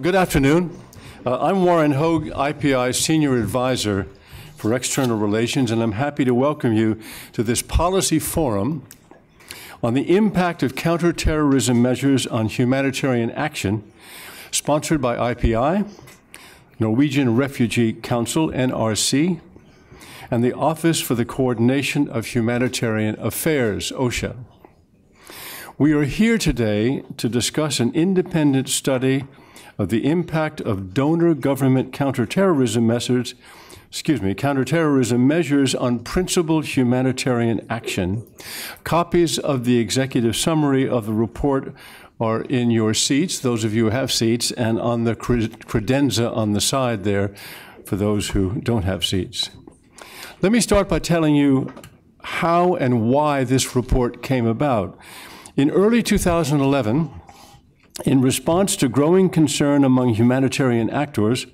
Good afternoon. I'm Warren Hoge, IPI's Senior Advisor for External Relations, and I'm happy to welcome you to this policy forum on the impact of counterterrorism measures on humanitarian action, sponsored by IPI, Norwegian Refugee Council, NRC, and the Office for the Coordination of Humanitarian Affairs, OCHA. We are here today to discuss an independent study of the impact of donor government counterterrorism measures on principled humanitarian action. Copies of the executive summary of the report are in your seats, those of you who have seats, and on the credenza on the side there for those who don't have seats. Let me start by telling you how and why this report came about. In early 2011, in response to growing concern among humanitarian actors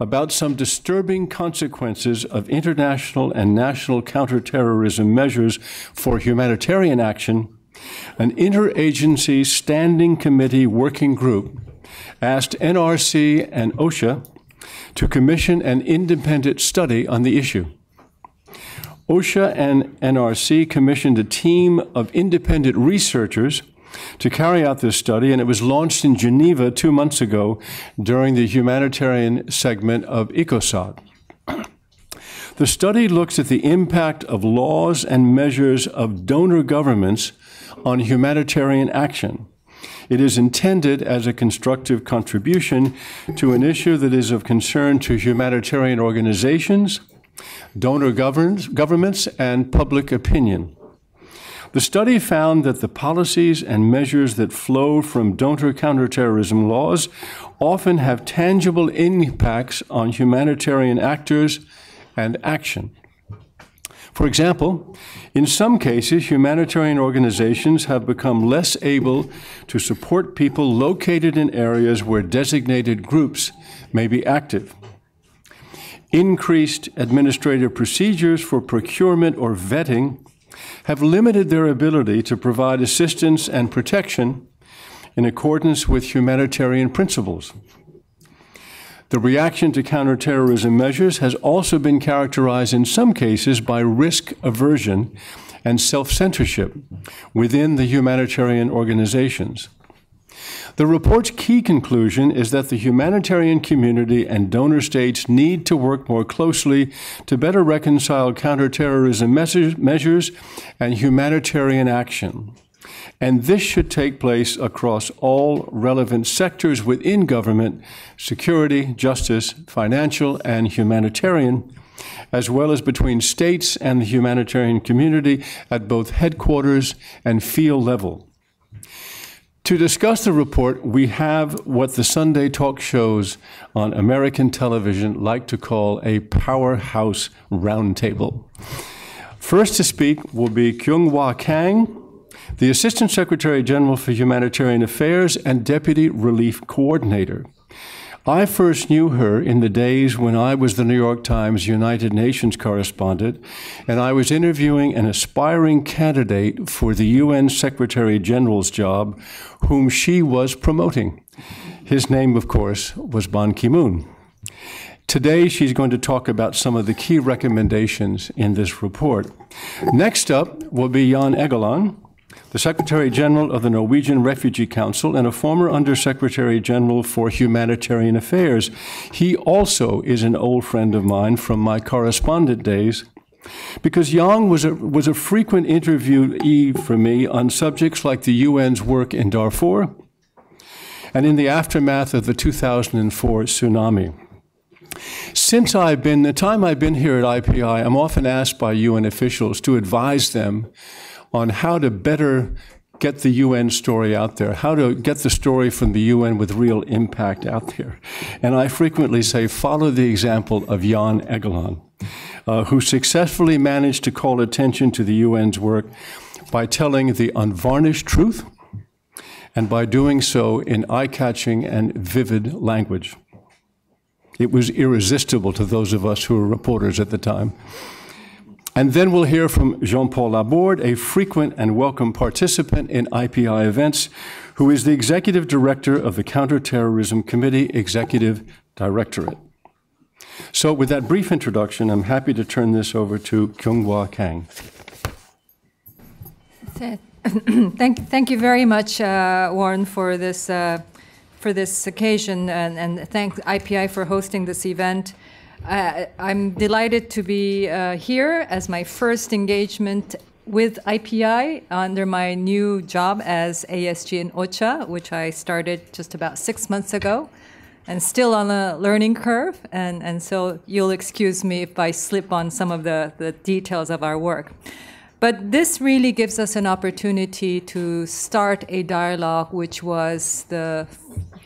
about some disturbing consequences of international and national counterterrorism measures for humanitarian action, an interagency standing committee working group asked NRC and OCHA to commission an independent study on the issue. OCHA and NRC commissioned a team of independent researchers to carry out this study, and it was launched in Geneva 2 months ago during the humanitarian segment of ECOSOC. The study looks at the impact of laws and measures of donor governments on humanitarian action. It is intended as a constructive contribution to an issue that is of concern to humanitarian organizations, donor governments, and public opinion. The study found that the policies and measures that flow from donor counterterrorism laws often have tangible impacts on humanitarian actors and action. For example, in some cases, humanitarian organizations have become less able to support people located in areas where designated groups may be active. Increased administrative procedures for procurement or vetting have limited their ability to provide assistance and protection in accordance with humanitarian principles. The reaction to counterterrorism measures has also been characterized in some cases by risk aversion and self-censorship within the humanitarian organizations. The report's key conclusion is that the humanitarian community and donor states need to work more closely to better reconcile counterterrorism measures and humanitarian action. And this should take place across all relevant sectors within government, security, justice, financial, and humanitarian, as well as between states and the humanitarian community at both headquarters and field level. To discuss the report, we have what the Sunday talk shows on American television like to call a powerhouse roundtable. First to speak will be Kyung-Wha Kang, the Assistant Secretary General for Humanitarian Affairs and Deputy Relief Coordinator. I first knew her in the days when I was the New York Times United Nations correspondent, and I was interviewing an aspiring candidate for the UN Secretary General's job, whom she was promoting. His name, of course, was Ban Ki-moon. Today, she's going to talk about some of the key recommendations in this report. Next up will be Jan Egeland, the Secretary General of the Norwegian Refugee Council and a former Undersecretary General for Humanitarian Affairs. He also is an old friend of mine from my correspondent days, because Jan was a frequent interviewee for me on subjects like the UN's work in Darfur and in the aftermath of the 2004 tsunami. Since the time I've been here at IPI, I'm often asked by UN officials to advise them on how to better get the UN story out there, how to get the story from the UN with real impact out there. And I frequently say, follow the example of Jan Egeland, who successfully managed to call attention to the UN's work by telling the unvarnished truth and by doing so in eye-catching and vivid language. It was irresistible to those of us who were reporters at the time. And then we'll hear from Jean-Paul Laborde, a frequent and welcome participant in IPI events, who is the Executive Director of the Counterterrorism Committee Executive Directorate. So with that brief introduction, I'm happy to turn this over to Kyung-Wha Kang. Thank you very much, Warren, for this occasion, and thank IPI for hosting this event. I'm delighted to be here as my first engagement with IPI under my new job as ASG in OCHA, which I started just about 6 months ago, and still on a learning curve, and so you'll excuse me if I slip on some of the details of our work. But this really gives us an opportunity to start a dialogue, which was the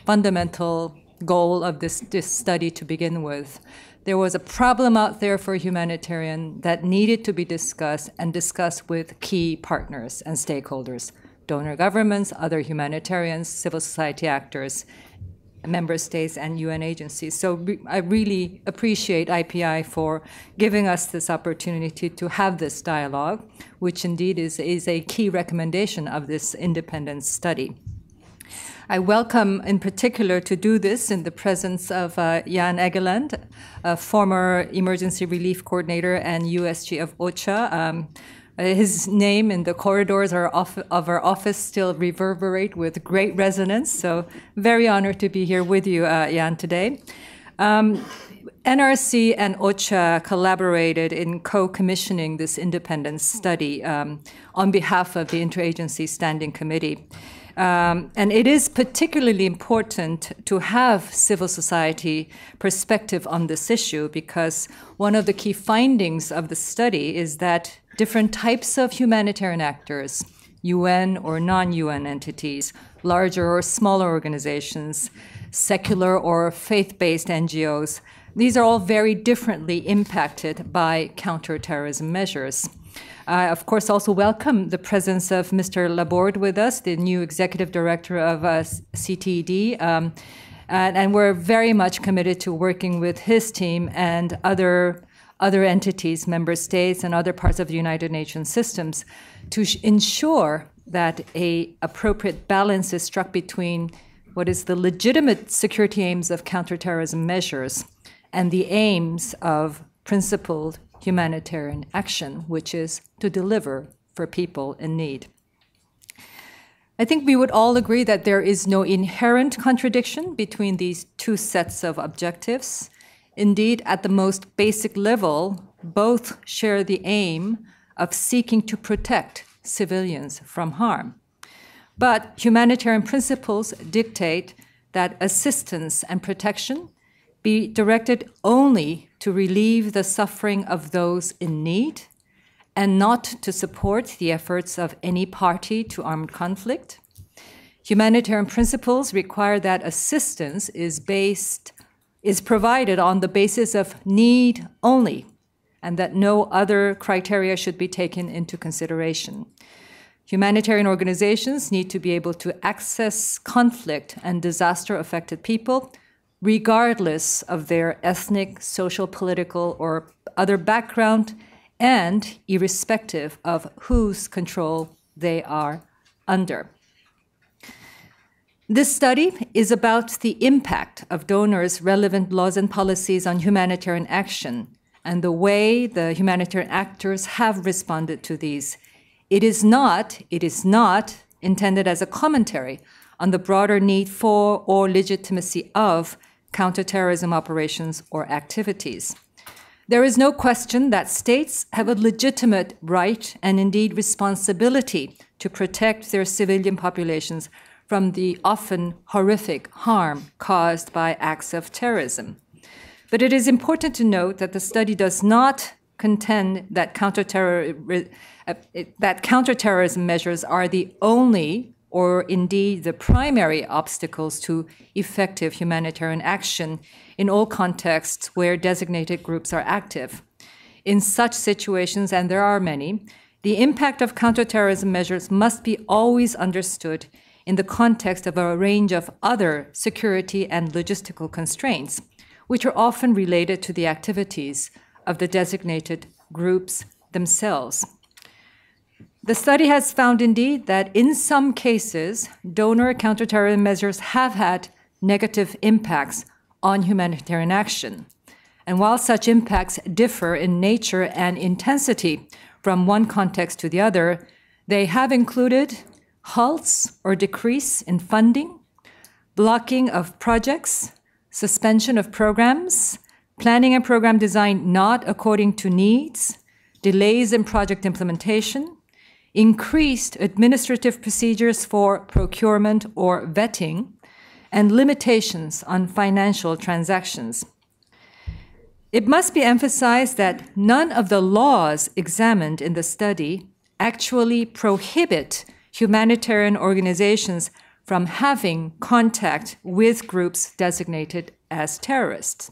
fundamental goal of this study to begin with. There was a problem out there for humanitarian that needed to be discussed and discussed with key partners and stakeholders, donor governments, other humanitarians, civil society actors, member states, and UN agencies. So I really appreciate IPI for giving us this opportunity to have this dialogue, which indeed is a key recommendation of this independent study. I welcome, in particular, to do this in the presence of Jan Egeland, a former Emergency Relief Coordinator and USG of OCHA. His name in the corridors of our office still reverberate with great resonance, so very honored to be here with you, Jan, today. NRC and OCHA collaborated in co-commissioning this independent study on behalf of the Interagency Standing Committee. And it is particularly important to have civil society perspective on this issue, because one of the key findings of the study is that different types of humanitarian actors, UN or non-UN entities, larger or smaller organizations, secular or faith-based NGOs, these are all very differently impacted by counterterrorism measures. I, of course, also welcome the presence of Mr. Laborde with us, the new Executive Director of CTED, and we're very much committed to working with his team and other entities, member states, and other parts of the United Nations systems to ensure that an appropriate balance is struck between what is the legitimate security aims of counterterrorism measures and the aims of principled humanitarian action, which is to deliver for people in need. I think we would all agree that there is no inherent contradiction between these two sets of objectives. Indeed, at the most basic level, both share the aim of seeking to protect civilians from harm. But humanitarian principles dictate that assistance and protection be directed only to relieve the suffering of those in need and not to support the efforts of any party to armed conflict. Humanitarian principles require that assistance is provided on the basis of need only, and that no other criteria should be taken into consideration. Humanitarian organizations need to be able to access conflict and disaster-affected people regardless of their ethnic, social, political, or other background, and irrespective of whose control they are under. This study is about the impact of donors' relevant laws and policies on humanitarian action and the way the humanitarian actors have responded to these. It is not intended as a commentary on the broader need for or legitimacy of counterterrorism operations or activities. There is no question that states have a legitimate right and indeed responsibility to protect their civilian populations from the often horrific harm caused by acts of terrorism. But it is important to note that the study does not contend that counterterrorism measures are the only or indeed the primary obstacles to effective humanitarian action in all contexts where designated groups are active. In such situations, and there are many, the impact of counterterrorism measures must be always understood in the context of a range of other security and logistical constraints, which are often related to the activities of the designated groups themselves. The study has found indeed that in some cases, donor counterterrorism measures have had negative impacts on humanitarian action. And while such impacts differ in nature and intensity from one context to the other, they have included halts or decrease in funding, blocking of projects, suspension of programs, planning and program design not according to needs, delays in project implementation, increased administrative procedures for procurement or vetting, and limitations on financial transactions. It must be emphasized that none of the laws examined in the study actually prohibit humanitarian organizations from having contact with groups designated as terrorists.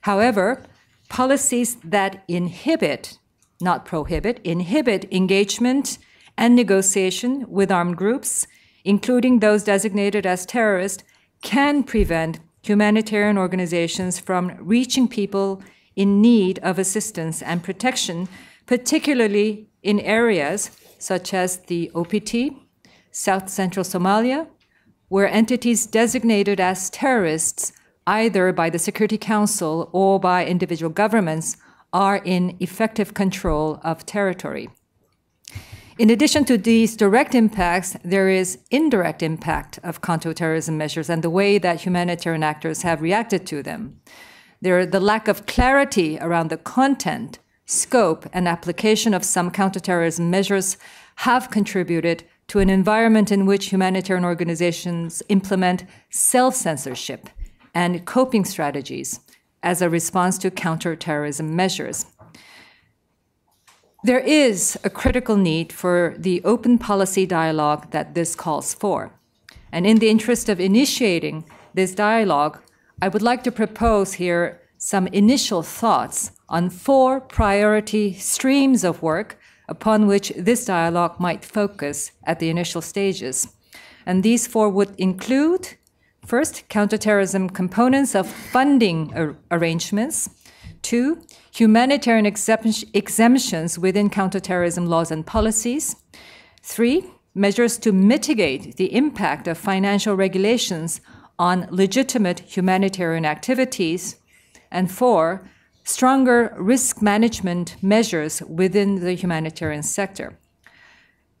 However, policies that inhibit, not prohibit, inhibit engagement and negotiation with armed groups, including those designated as terrorists, can prevent humanitarian organizations from reaching people in need of assistance and protection, particularly in areas such as the OPT, South Central Somalia, where entities designated as terrorists, either by the Security Council or by individual governments, are in effective control of territory. In addition to these direct impacts, there is indirect impact of counterterrorism measures and the way that humanitarian actors have reacted to them. There is the lack of clarity around the content, scope, and application of some counterterrorism measures have contributed to an environment in which humanitarian organizations implement self-censorship and coping strategies as a response to counterterrorism measures. There is a critical need for the open policy dialogue that this calls for. And in the interest of initiating this dialogue, I would like to propose here some initial thoughts on four priority streams of work upon which this dialogue might focus at the initial stages. And these four would include, first, counterterrorism components of funding arrangements. Two, humanitarian exemptions within counterterrorism laws and policies. Three, measures to mitigate the impact of financial regulations on legitimate humanitarian activities. And four, stronger risk management measures within the humanitarian sector.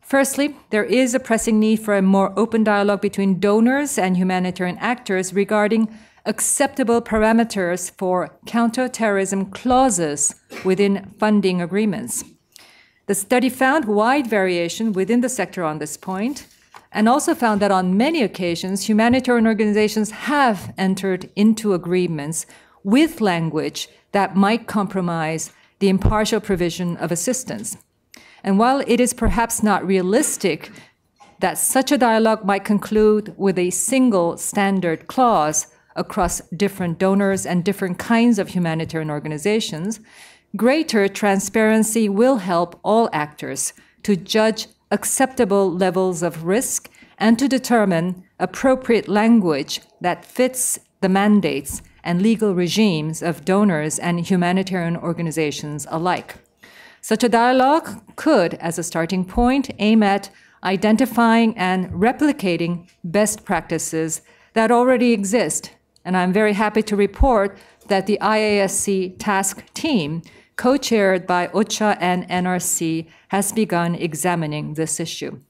Firstly, there is a pressing need for a more open dialogue between donors and humanitarian actors regarding acceptable parameters for counterterrorism clauses within funding agreements. The study found wide variation within the sector on this point, and also found that on many occasions, humanitarian organizations have entered into agreements with language that might compromise the impartial provision of assistance. And while it is perhaps not realistic that such a dialogue might conclude with a single standard clause across different donors and different kinds of humanitarian organizations, greater transparency will help all actors to judge acceptable levels of risk and to determine appropriate language that fits the mandates and legal regimes of donors and humanitarian organizations alike. Such a dialogue could, as a starting point, aim at identifying and replicating best practices that already exist. And I'm very happy to report that the IASC task team, co-chaired by OCHA and NRC, has begun examining this issue.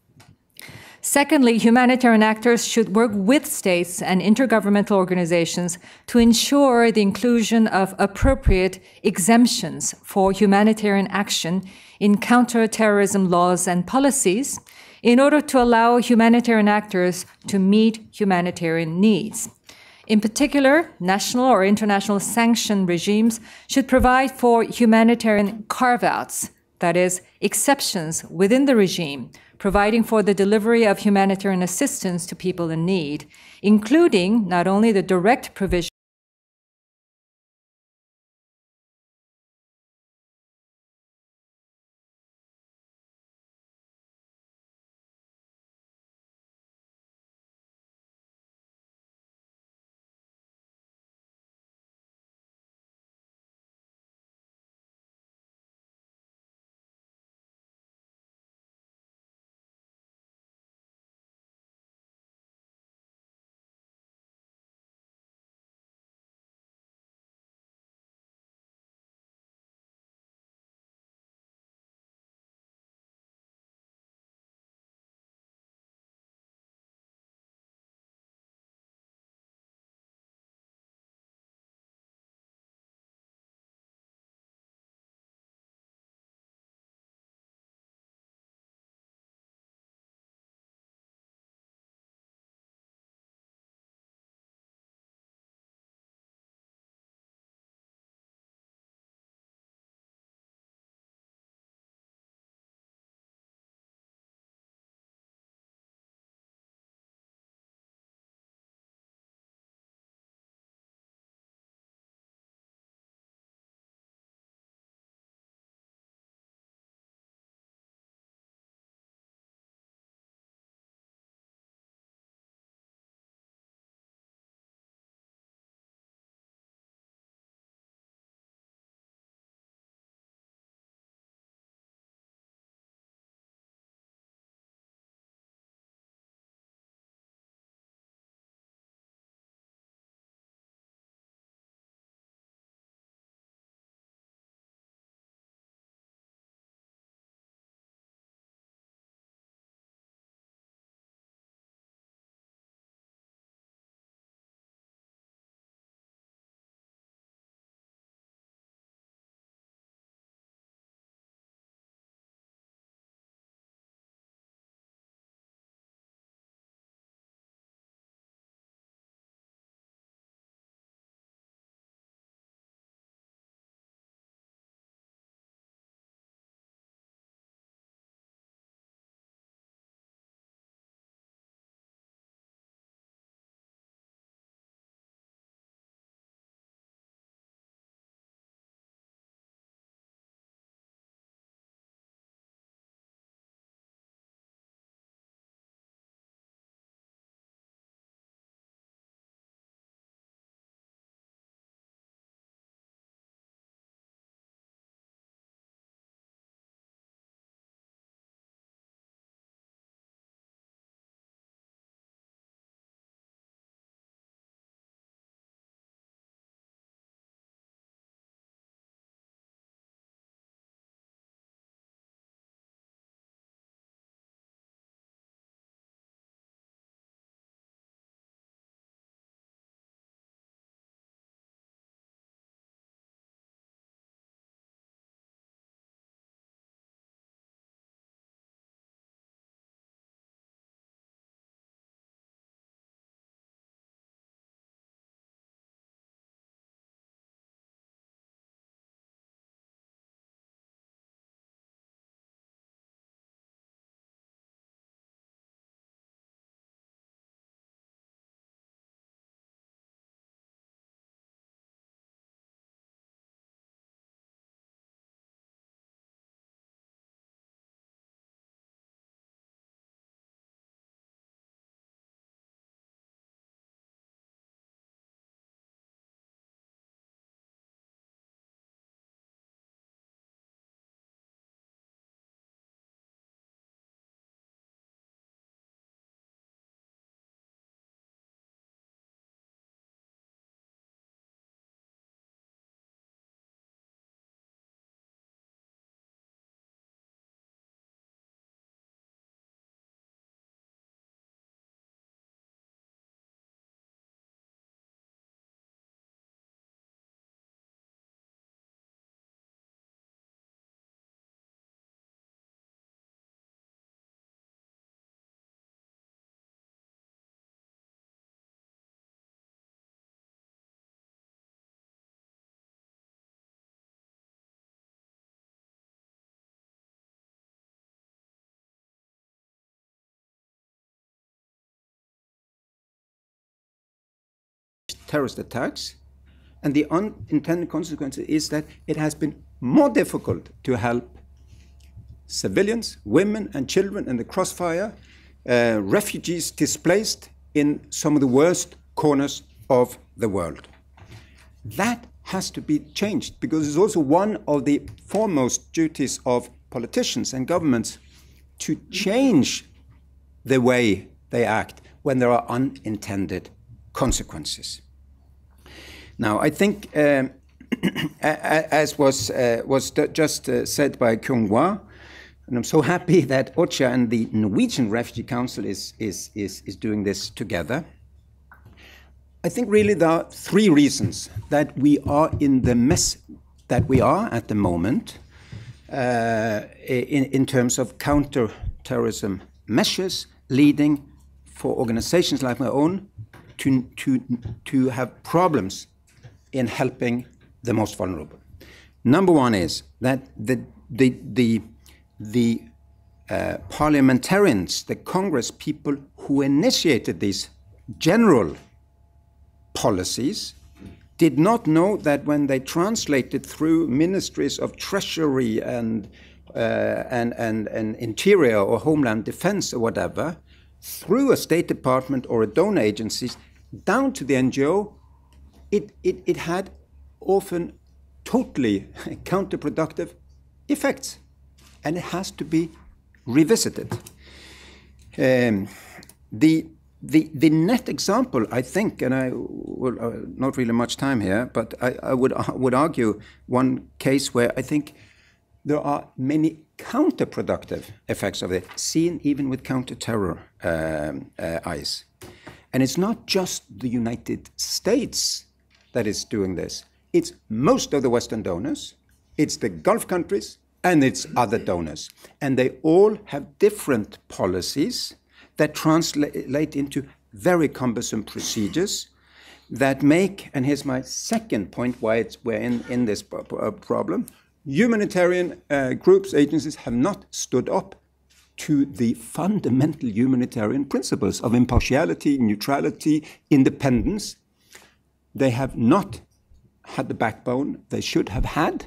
Secondly, humanitarian actors should work with states and intergovernmental organizations to ensure the inclusion of appropriate exemptions for humanitarian action in counterterrorism laws and policies in order to allow humanitarian actors to meet humanitarian needs. In particular, national or international sanction regimes should provide for humanitarian carve-outs, that is, exceptions within the regime, providing for the delivery of humanitarian assistance to people in need, including not only the direct provision terrorist attacks. And the unintended consequence is that it has been more difficult to help civilians, women and children in the crossfire, refugees displaced in some of the worst corners of the world. That has to be changed, because it's also one of the foremost duties of politicians and governments to change the way they act when there are unintended consequences. Now, I think, as was just said by Kyung-Wha, and I'm so happy that OCHA and the Norwegian Refugee Council is doing this together. I think really there are three reasons that we are in the mess that we are at the moment in terms of counter-terrorism measures, leading for organizations like my own to have problems in helping the most vulnerable. Number one is that the parliamentarians, the Congress people who initiated these general policies, did not know that when they translated through ministries of Treasury and Interior or Homeland Defense or whatever, through a State Department or a donor agencies, down to the NGO, it had often totally counterproductive effects. And it has to be revisited. The net example, I think, and I will not really much time here, but I would argue one case where I think there are many counterproductive effects of it, seen even with counter-terror eyes. And it's not just the United States that is doing this. It's most of the Western donors, it's the Gulf countries, and it's other donors. And they all have different policies that translate into very cumbersome procedures that make, and here's my second point why we're in this problem, humanitarian groups, agencies have not stood up to the fundamental humanitarian principles of impartiality, neutrality, independence. They have not had the backbone they should have had.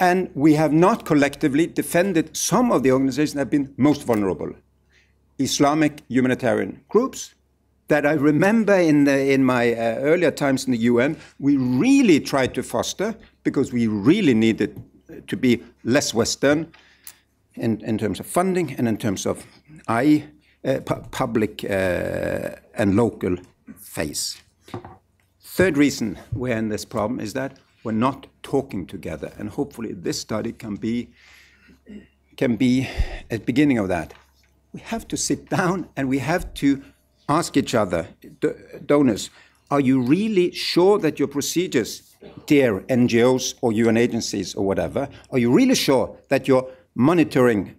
And we have not collectively defended some of the organizations that have been most vulnerable. Islamic humanitarian groups that I remember in my earlier times in the UN, we really tried to foster because we really needed to be less Western in terms of funding and in terms of public and local face. Third reason we're in this problem is that we're not talking together, and hopefully this study can be a beginning of that. We have to sit down and we have to ask each other, donors, are you really sure that your procedures, dear NGOs or UN agencies or whatever, are you really sure that your monitoring,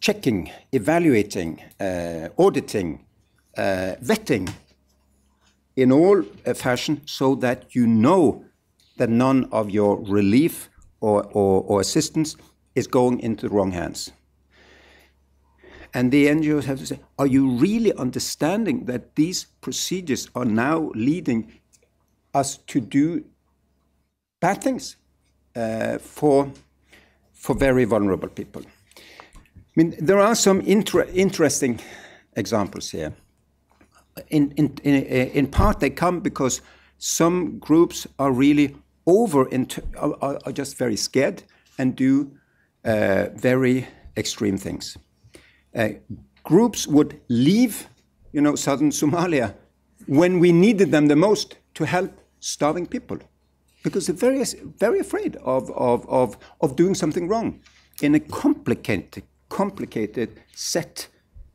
checking, evaluating, auditing, vetting in all fashion so that you know that none of your relief or assistance is going into the wrong hands? And the NGOs have to say, are you really understanding that these procedures are now leading us to do bad things for very vulnerable people? I mean, there are some interesting examples here. In part, they come because some groups are really are just very scared and do very extreme things. Groups would leave, you know, southern Somalia when we needed them the most to help starving people, because they're very afraid of doing something wrong in a complicated set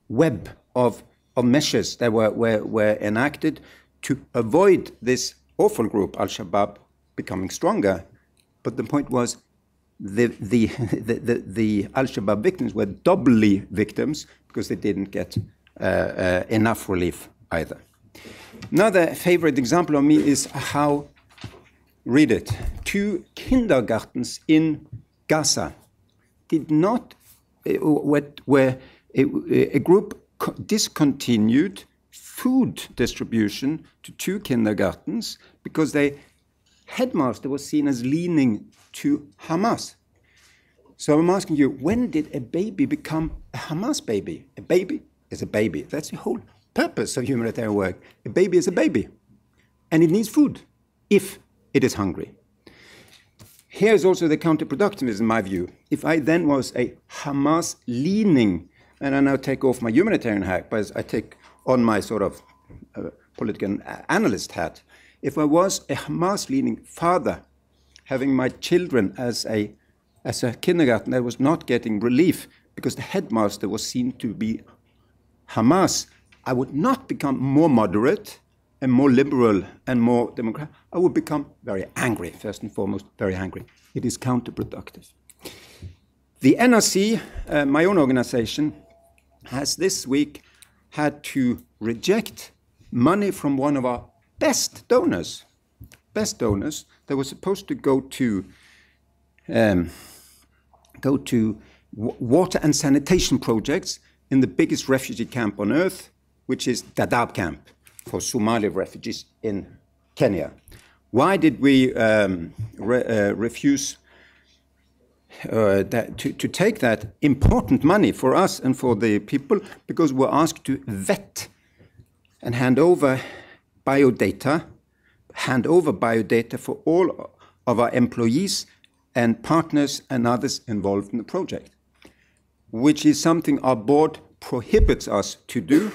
web of measures that were enacted to avoid this awful group, Al-Shabaab, becoming stronger. But the point was, the Al-Shabaab victims were doubly victims because they didn't get enough relief either. Another favorite example of me is how, read it, 2 kindergartens in Gaza did not, where a group discontinued food distribution to two kindergartens because the headmaster was seen as leaning to Hamas. So I'm asking you, when did a baby become a Hamas baby? A baby is a baby. That's the whole purpose of humanitarian work. A baby is a baby, and it needs food if it is hungry. Here's also the counterproductiveness in my view. If I then was a Hamas leaning, and I now take off my humanitarian hat, but I take on my sort of political analyst hat, if I was a Hamas-leaning father, having my children as a kindergarten that was not getting relief because the headmaster was seen to be Hamas, I would not become more moderate and more liberal and more democratic. I would become very angry, first and foremost, very angry. It is counterproductive. The NRC, my own organization, has this week had to reject money from one of our best donors that was supposed to go to water and sanitation projects in the biggest refugee camp on earth, which is Dadaab camp for Somali refugees in Kenya. Why did we refuse to take that important money for us and for the people? Because we're asked to vet and hand over biodata, for all of our employees and partners and others involved in the project, which is something our board prohibits us to do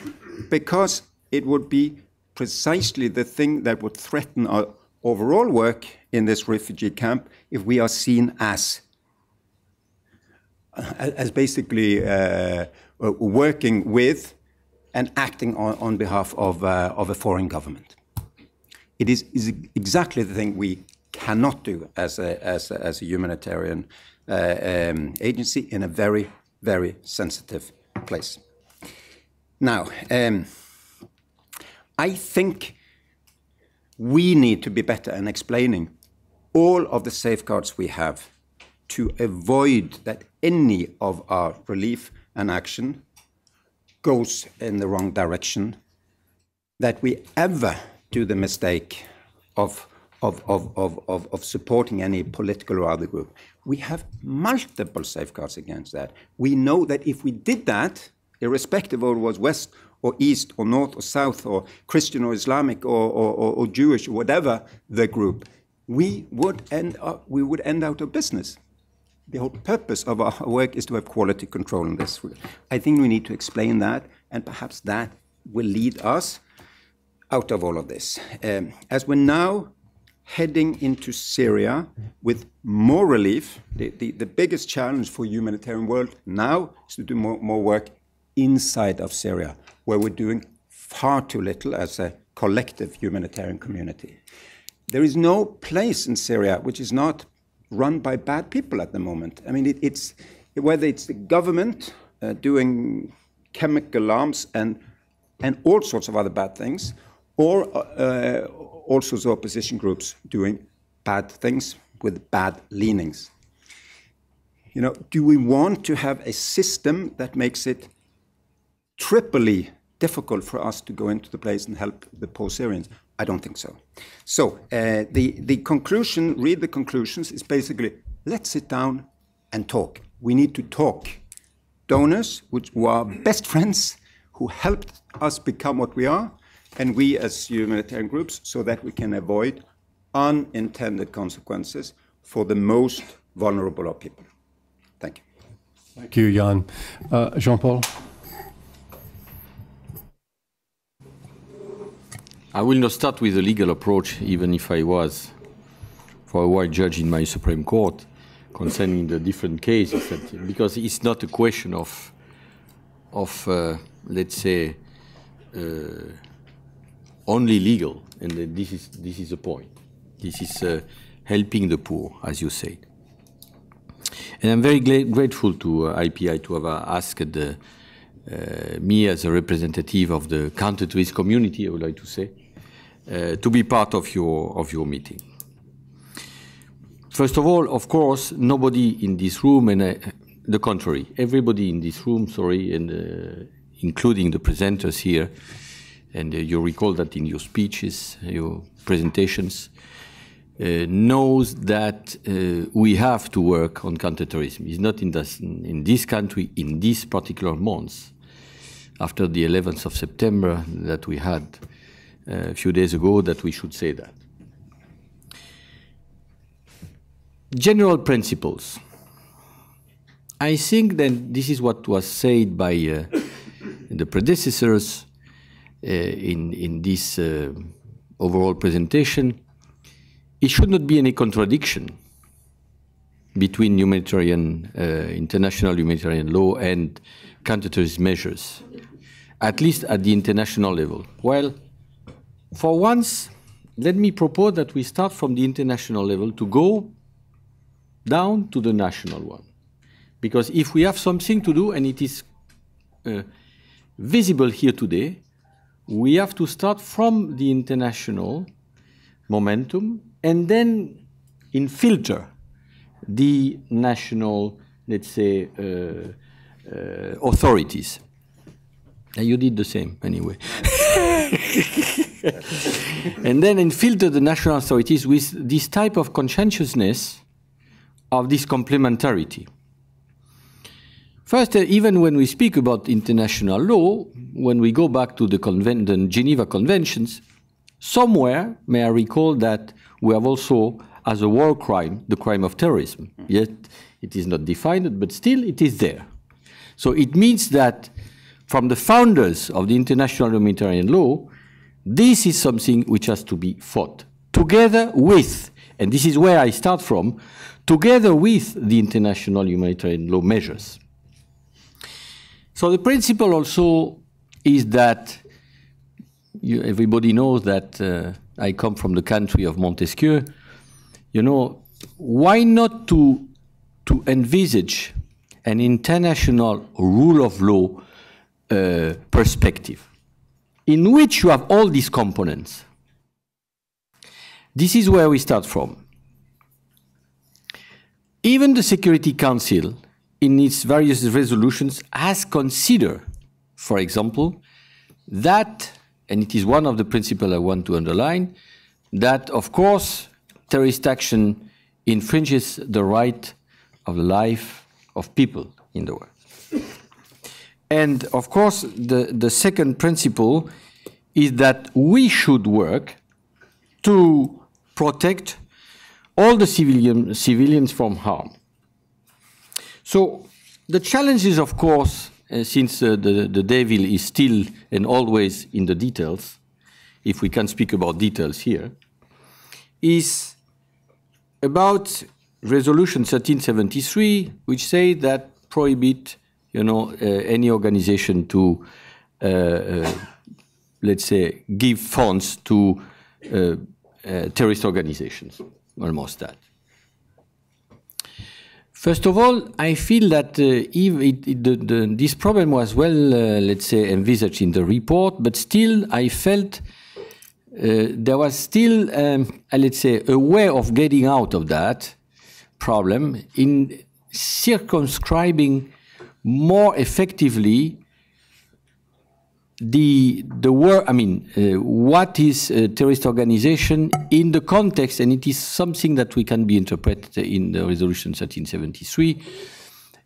because it would be precisely the thing that would threaten our overall work in this refugee camp if we are seen as basically working with and acting on behalf of a foreign government. It is exactly the thing we cannot do as a humanitarian agency in a very, very sensitive place. Now, I think we need to be better in explaining all of the safeguards we have to avoid that any of our relief and action goes in the wrong direction, that we ever do the mistake of supporting any political or other group. We have multiple safeguards against that. We know that if we did that, irrespective of it was West or East or North or South or Christian or Islamic or Jewish or whatever the group, we would end out of business. The whole purpose of our work is to have quality control in this. I think we need to explain that, and perhaps that will lead us out of all of this. As we're now heading into Syria with more relief, the biggest challenge for humanitarian world now is to do more work inside of Syria, where we're doing far too little as a collective humanitarian community. There is no place in Syria which is not run by bad people at the moment. I mean, it's whether it's the government doing chemical arms and all sorts of other bad things, or all sorts of opposition groups doing bad things with bad leanings. You know, do we want to have a system that makes it triply difficult for us to go into the place and help the poor Syrians? I don't think so. So the conclusion, read the conclusions, is basically, let's sit down and talk. We need to talk. Donors, who are best friends, who helped us become what we are, and we as humanitarian groups, so that we can avoid unintended consequences for the most vulnerable of people. Thank you. Thank you, Jan. Jean-Paul? I will not start with a legal approach, even if I was for a while judge in my Supreme Court concerning the different cases, because it's not a question of let's say, only legal, and this is the point. This is helping the poor, as you said. And I'm very grateful to IPI to have asked me as a representative of the counter-terrorist community, I would like to say, to be part of your meeting. First of all, of course, nobody in this room, and the contrary, everybody in this room, sorry, and including the presenters here, and you recall that in your speeches, your presentations, knows that we have to work on counterterrorism. It's not in this country, in these particular months, after the 11th of September that we had a few days ago, that we should say that. General principles. I think that this is what was said by the predecessors in this overall presentation. It should not be any contradiction between humanitarian, international humanitarian law and counterterrorism measures, at least at the international level. Well, for once, let me propose that we start from the international level to go down to the national one. Because if we have something to do, and it is visible here today, we have to start from the international momentum and then infiltrate the national, let's say, authorities. You did the same anyway. And then infiltrate the national authorities with this type of conscientiousness of this complementarity. First, even when we speak about international law, when we go back to the Geneva Conventions, somewhere, may I recall that we have also, as a war crime, the crime of terrorism. Yet it is not defined, but still it is there. So it means that from the founders of the international humanitarian law, this is something which has to be fought together with, and this is where I start from, together with the international humanitarian law measures. So the principle also is that everybody knows that I come from the country of Montesquieu. You know, why not to envisage an international rule of law perspective in which you have all these components? This is where we start from. Even the Security Council, in its various resolutions, has considered, for example, that, and it is one of the principles I want to underline, that, of course, terrorist action infringes the right of life of people in the world. And, of course, the second principle is that we should work to protect all the civilians from harm. So the challenge is, of course, since the devil is still and always in the details, if we can speak about details here, is about Resolution 1373, which say that prohibit, you know, any organization to, let's say, give funds to terrorist organizations, almost that. First of all, I feel that this problem was well, let's say, envisaged in the report, but still I felt there was still, let's say, a way of getting out of that problem in circumscribing more effectively the work, I mean, what is a terrorist organization in the context, and it is something that we can be interpreted in the Resolution 1373,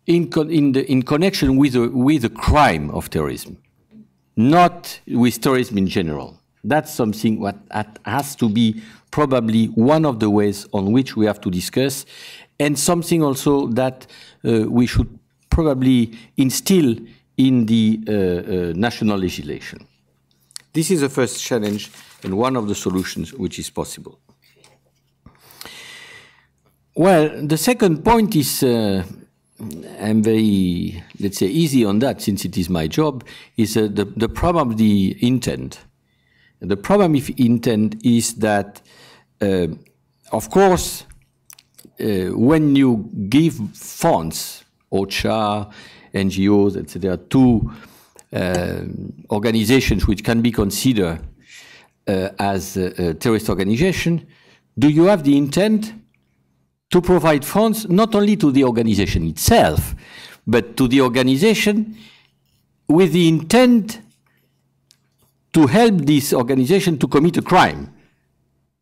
in connection with the crime of terrorism, not with terrorism in general. That's something that has to be probably one of the ways on which we have to discuss, and something also that we should probably instill in the national legislation. This is the first challenge and one of the solutions which is possible. Well, the second point is, I'm very, let's say, easy on that since it is my job, is the problem of the intent. And the problem of intent is that, of course, when you give funds, OCHA, NGOs, etc., to organizations which can be considered as a terrorist organization, do you have the intent to provide funds not only to the organization itself, but to the organization with the intent to help this organization to commit a crime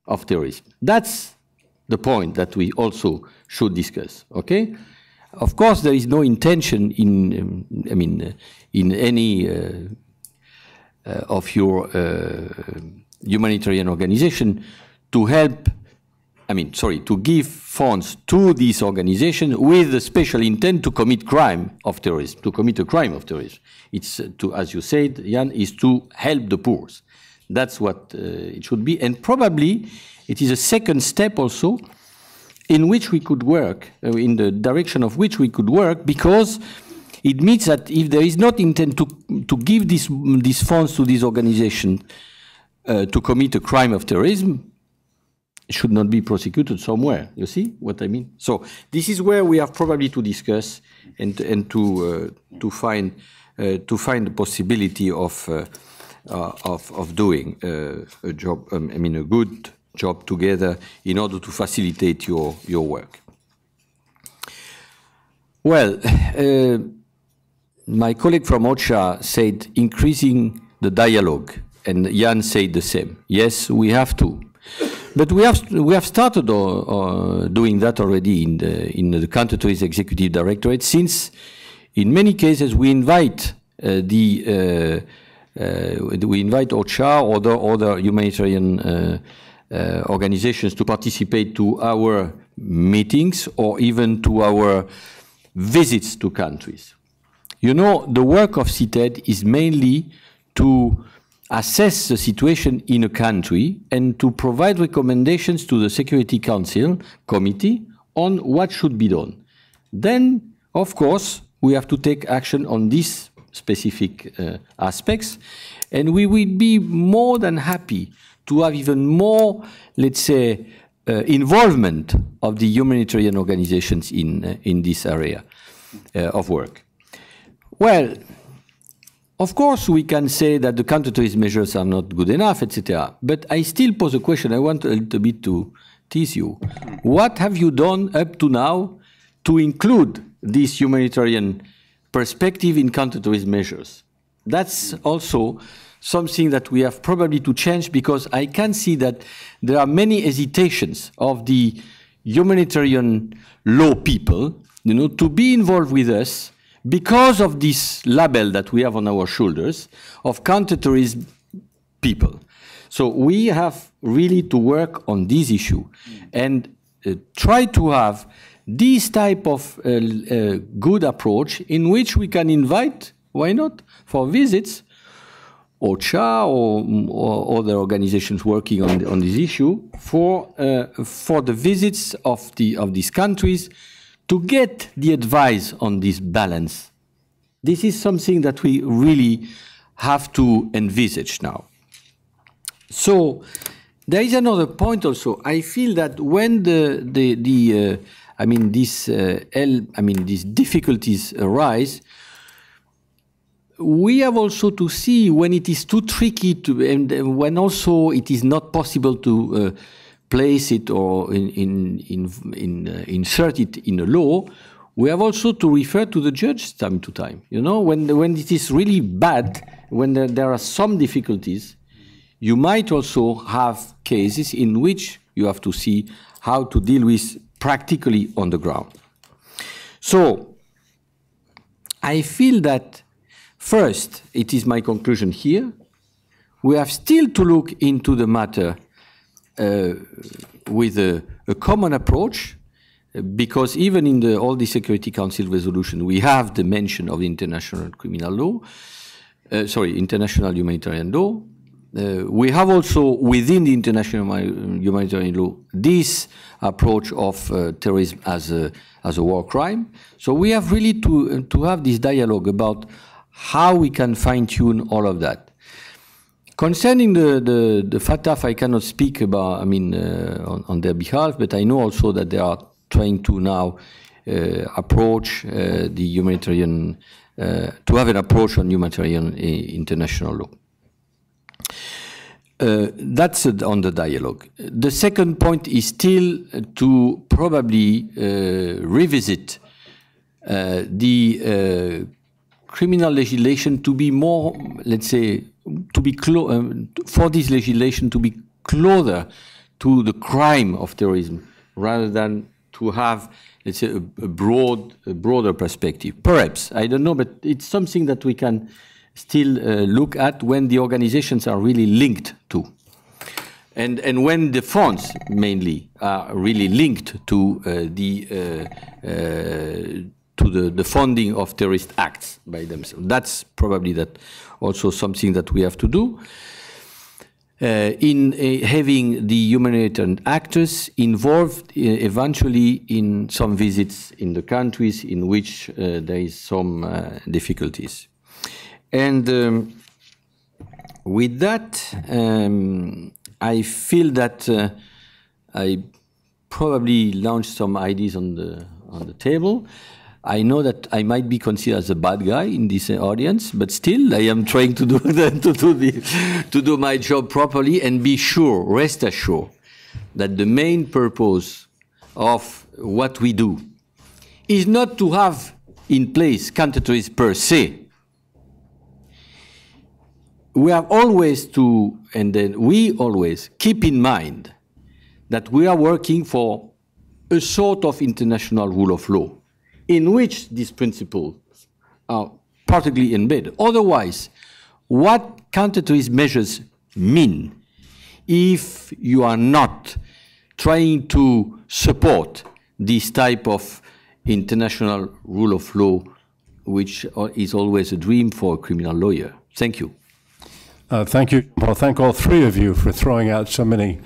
of terrorism. That's the point that we also should discuss, okay? Of course, there is no intention in, in any of your humanitarian organization to help, to give funds to this organization with the special intent to commit crime of terrorism, to commit a crime of terrorism. It's to, as you said, Jan, is to help the poor. That's what it should be. And probably it is a second step also in which we could work, in the direction of which we could work, because it means that if there is not intent to give these funds to this organization to commit a crime of terrorism, it should not be prosecuted somewhere. You see what I mean? So this is where we have probably to discuss and to find the possibility of doing a job, a good job together in order to facilitate your work. Well, my colleague from OCHA said increasing the dialogue, and Jan said the same. Yes, we have to, but we have started doing that already in the Counterterrorism Executive Directorate, since in many cases we invite OCHA or the other humanitarian organizations to participate to our meetings or even to our visits to countries. You know, the work of CTED is mainly to assess the situation in a country and to provide recommendations to the Security Council Committee on what should be done. Then, of course, we have to take action on these specific aspects, and we will be more than happy to have even more, let's say, involvement of the humanitarian organizations in this area of work. Well, of course, we can say that the counterterrorism measures are not good enough, etc. But I still pose a question. I want a little bit to tease you. What have you done up to now to include this humanitarian perspective in counterterrorism measures? That's also something that we have probably to change, because I can see that there are many hesitations of the humanitarian law people, you know, to be involved with us because of this label that we have on our shoulders of counterterrorism people. So we have really to work on this issue and try to have this type of good approach in which we can invite, why not, for visits, OCHA or other organizations working on this issue for the visits of these countries to get the advice on this balance. This is something that we really have to envisage now. So there is another point also. I feel that when these difficulties arise, we have also to see when it is too tricky and when also it is not possible to place it or insert it in the law. We have also to refer to the judge time to time. You know, when it is really bad, when there are some difficulties, you might also have cases in which you have to see how to deal with practically on the ground. So I feel that first, it is my conclusion here, we have still to look into the matter with a common approach, because even in all the Security Council resolution, we have the mention of international criminal law, international humanitarian law. We have also within the international humanitarian law this approach of terrorism as a war crime. So we have really to have this dialogue about how we can fine-tune all of that. Concerning the FATF, I cannot speak about, on their behalf, but I know also that they are trying to now approach the humanitarian, to have an approach on humanitarian international law. That's on the dialogue. The second point is still to probably revisit the criminal legislation to be more, let's say, to be for this legislation to be closer to the crime of terrorism rather than to have, let's say, a broader perspective. Perhaps, I don't know, but it's something that we can still look at when the organizations are really linked to. And when the funds mainly are really linked to the funding of terrorist acts by themselves. That's probably that also something that we have to do. Having the humanitarian actors involved eventually in some visits in the countries in which there is some difficulties. And with that, I feel that I probably launched some ideas on the table. I know that I might be considered as a bad guy in this audience, but still I am trying to do to do my job properly and be sure, rest assured, that the main purpose of what we do is not to have in place counter-terrorism per se. We have always to, and then we always keep in mind that we are working for a sort of international rule of law in which these principles are particularly embedded. Otherwise, what counterterrorism measures mean if you are not trying to support this type of international rule of law, which is always a dream for a criminal lawyer? Thank you. Thank you. Well, thank all three of you for throwing out so many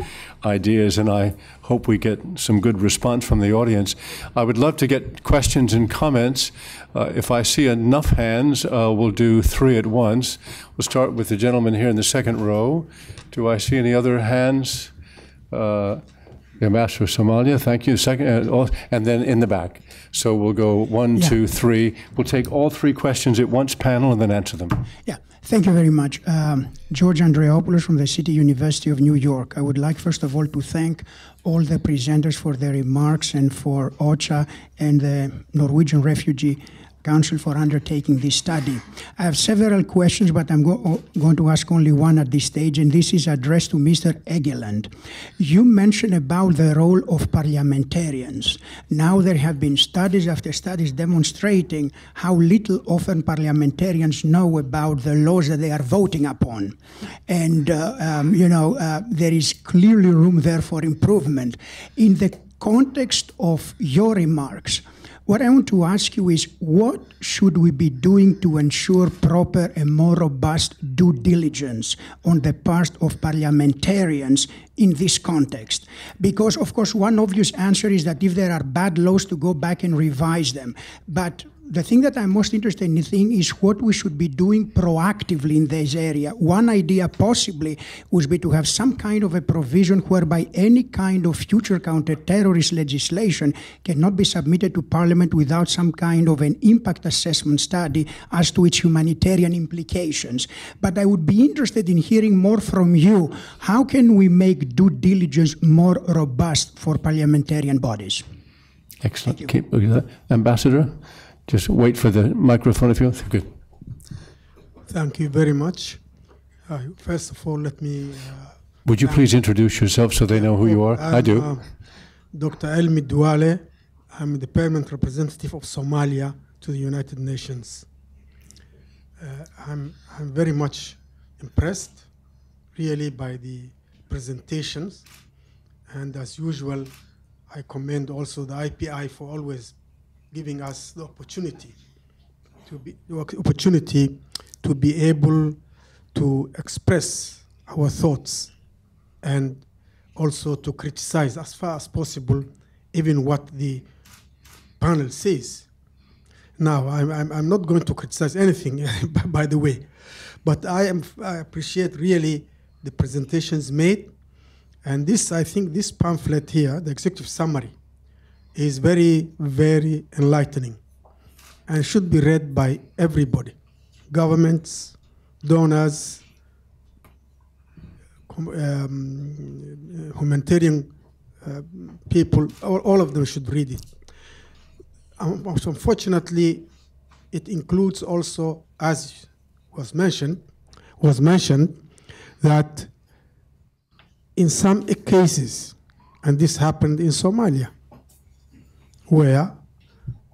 ideas, and I hope we get some good response from the audience. I would love to get questions and comments. If I see enough hands, we'll do three at once. We'll start with the gentleman here in the second row. Do I see any other hands? Ambassador Somalia, thank you. Second, and then in the back. So we'll go one, two, three. We'll take all three questions at once, panel, and then answer them. Yeah. Thank you very much. George Andreopoulos from the City University of New York. I would like, first of all, to thank all the presenters for their remarks and for OCHA and the Norwegian Refugee Council for undertaking this study. I have several questions, but I'm going to ask only one at this stage, and this is addressed to Mr. Egeland. You mentioned about the role of parliamentarians. Now there have been studies after studies demonstrating how little often parliamentarians know about the laws that they are voting upon. And, you know, there is clearly room there for improvement. In the context of your remarks, what I want to ask you is, what should we be doing to ensure proper and more robust due diligence on the part of parliamentarians in this context? Because, of course, one obvious answer is that if there are bad laws, to go back and revise them. But the thing that I'm most interested in is what we should be doing proactively in this area. One idea possibly would be to have some kind of a provision whereby any kind of future counter-terrorist legislation cannot be submitted to Parliament without some kind of an impact assessment study as to its humanitarian implications. But I would be interested in hearing more from you. How can we make due diligence more robust for parliamentarian bodies? Excellent. Keep looking at that. Ambassador? Just wait for the microphone if you want. Good. Thank you very much. First of all, let me... would you please introduce yourself so they know who you are? I do. Dr. El-Midwale. I'm the permanent representative of Somalia to the United Nations. I'm very much impressed, really, by the presentations. And as usual, I commend also the IPI for always giving us the opportunity to be able to express our thoughts and also to criticize as far as possible even what the panel says. Now, I'm not going to criticize anything, by the way, but I appreciate really the presentations made, and this, I think this pamphlet here, the executive summary, is very, very enlightening and should be read by everybody, governments, donors, humanitarian people, all of them should read it. Unfortunately, it includes also, as was mentioned, was mentioned that in some cases, and this happened in Somalia, where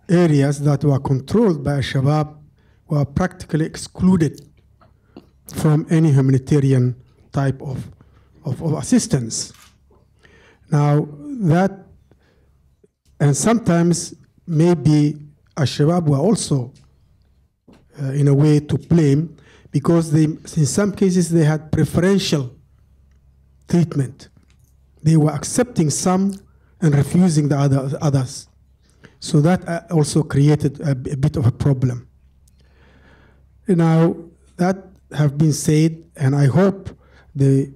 areas that were controlled by Al-Shabaab were practically excluded from any humanitarian type of assistance. Now that, and sometimes maybe Al-Shabaab were also in a way to blame, because they, in some cases they had preferential treatment. They were accepting some and refusing the others. So that also created a bit of a problem. Now, that have been said, and I hope the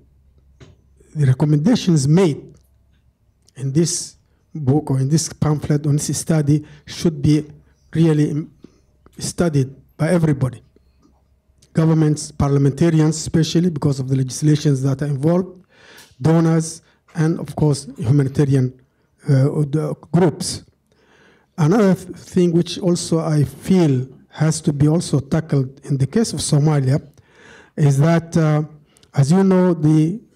recommendations made in this book or in this pamphlet on this study should be really studied by everybody. Governments, parliamentarians especially, because of the legislations that are involved, donors, and of course humanitarian groups. Another thing which also I feel has to be also tackled in the case of Somalia is that, as you know,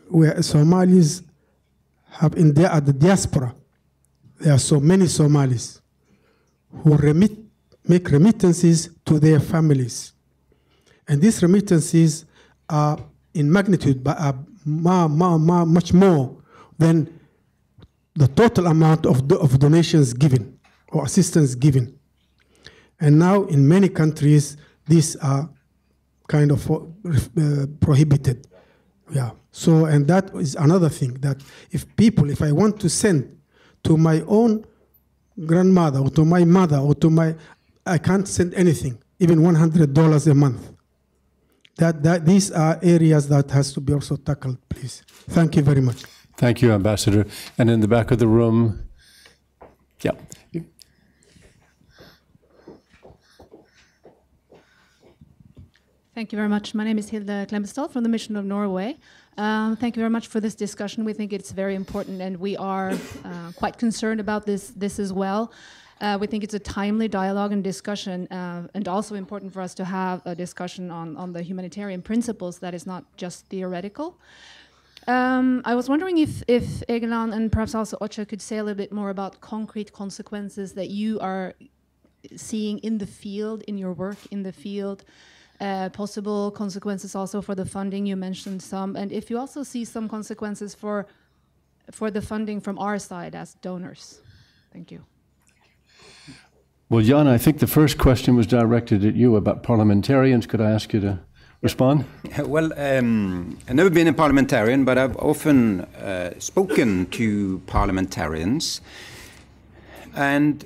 where Somalis have in there at the diaspora, there are so many Somalis who make remittances to their families, and these remittances are in magnitude much more than the total amount of donations given or assistance given. And now in many countries, these are kind of prohibited. Yeah. So, and that is another thing, that if I want to send to my own grandmother or to my mother or to my, I can't send anything, even $100 a month. These are areas that has to be also tackled, please. Thank you very much. Thank you, Ambassador. And in the back of the room, yeah. Thank you very much. My name is Hilde Klempestahl from the Mission of Norway. Thank you very much for this discussion. We think it's very important, and we are quite concerned about this as well. We think it's a timely dialogue and discussion, and also important for us to have a discussion on the humanitarian principles that is not just theoretical. I was wondering if Egeland and perhaps also OCHA could say a little bit more about concrete consequences that you are seeing in the field, in your work in the field. Possible consequences also for the funding, you mentioned some, and if you also see some consequences for the funding from our side as donors. Thank you. Well, Jan, I think the first question was directed at you about parliamentarians. Could I ask you to respond? Well, I've never been a parliamentarian, but I've often spoken to parliamentarians, and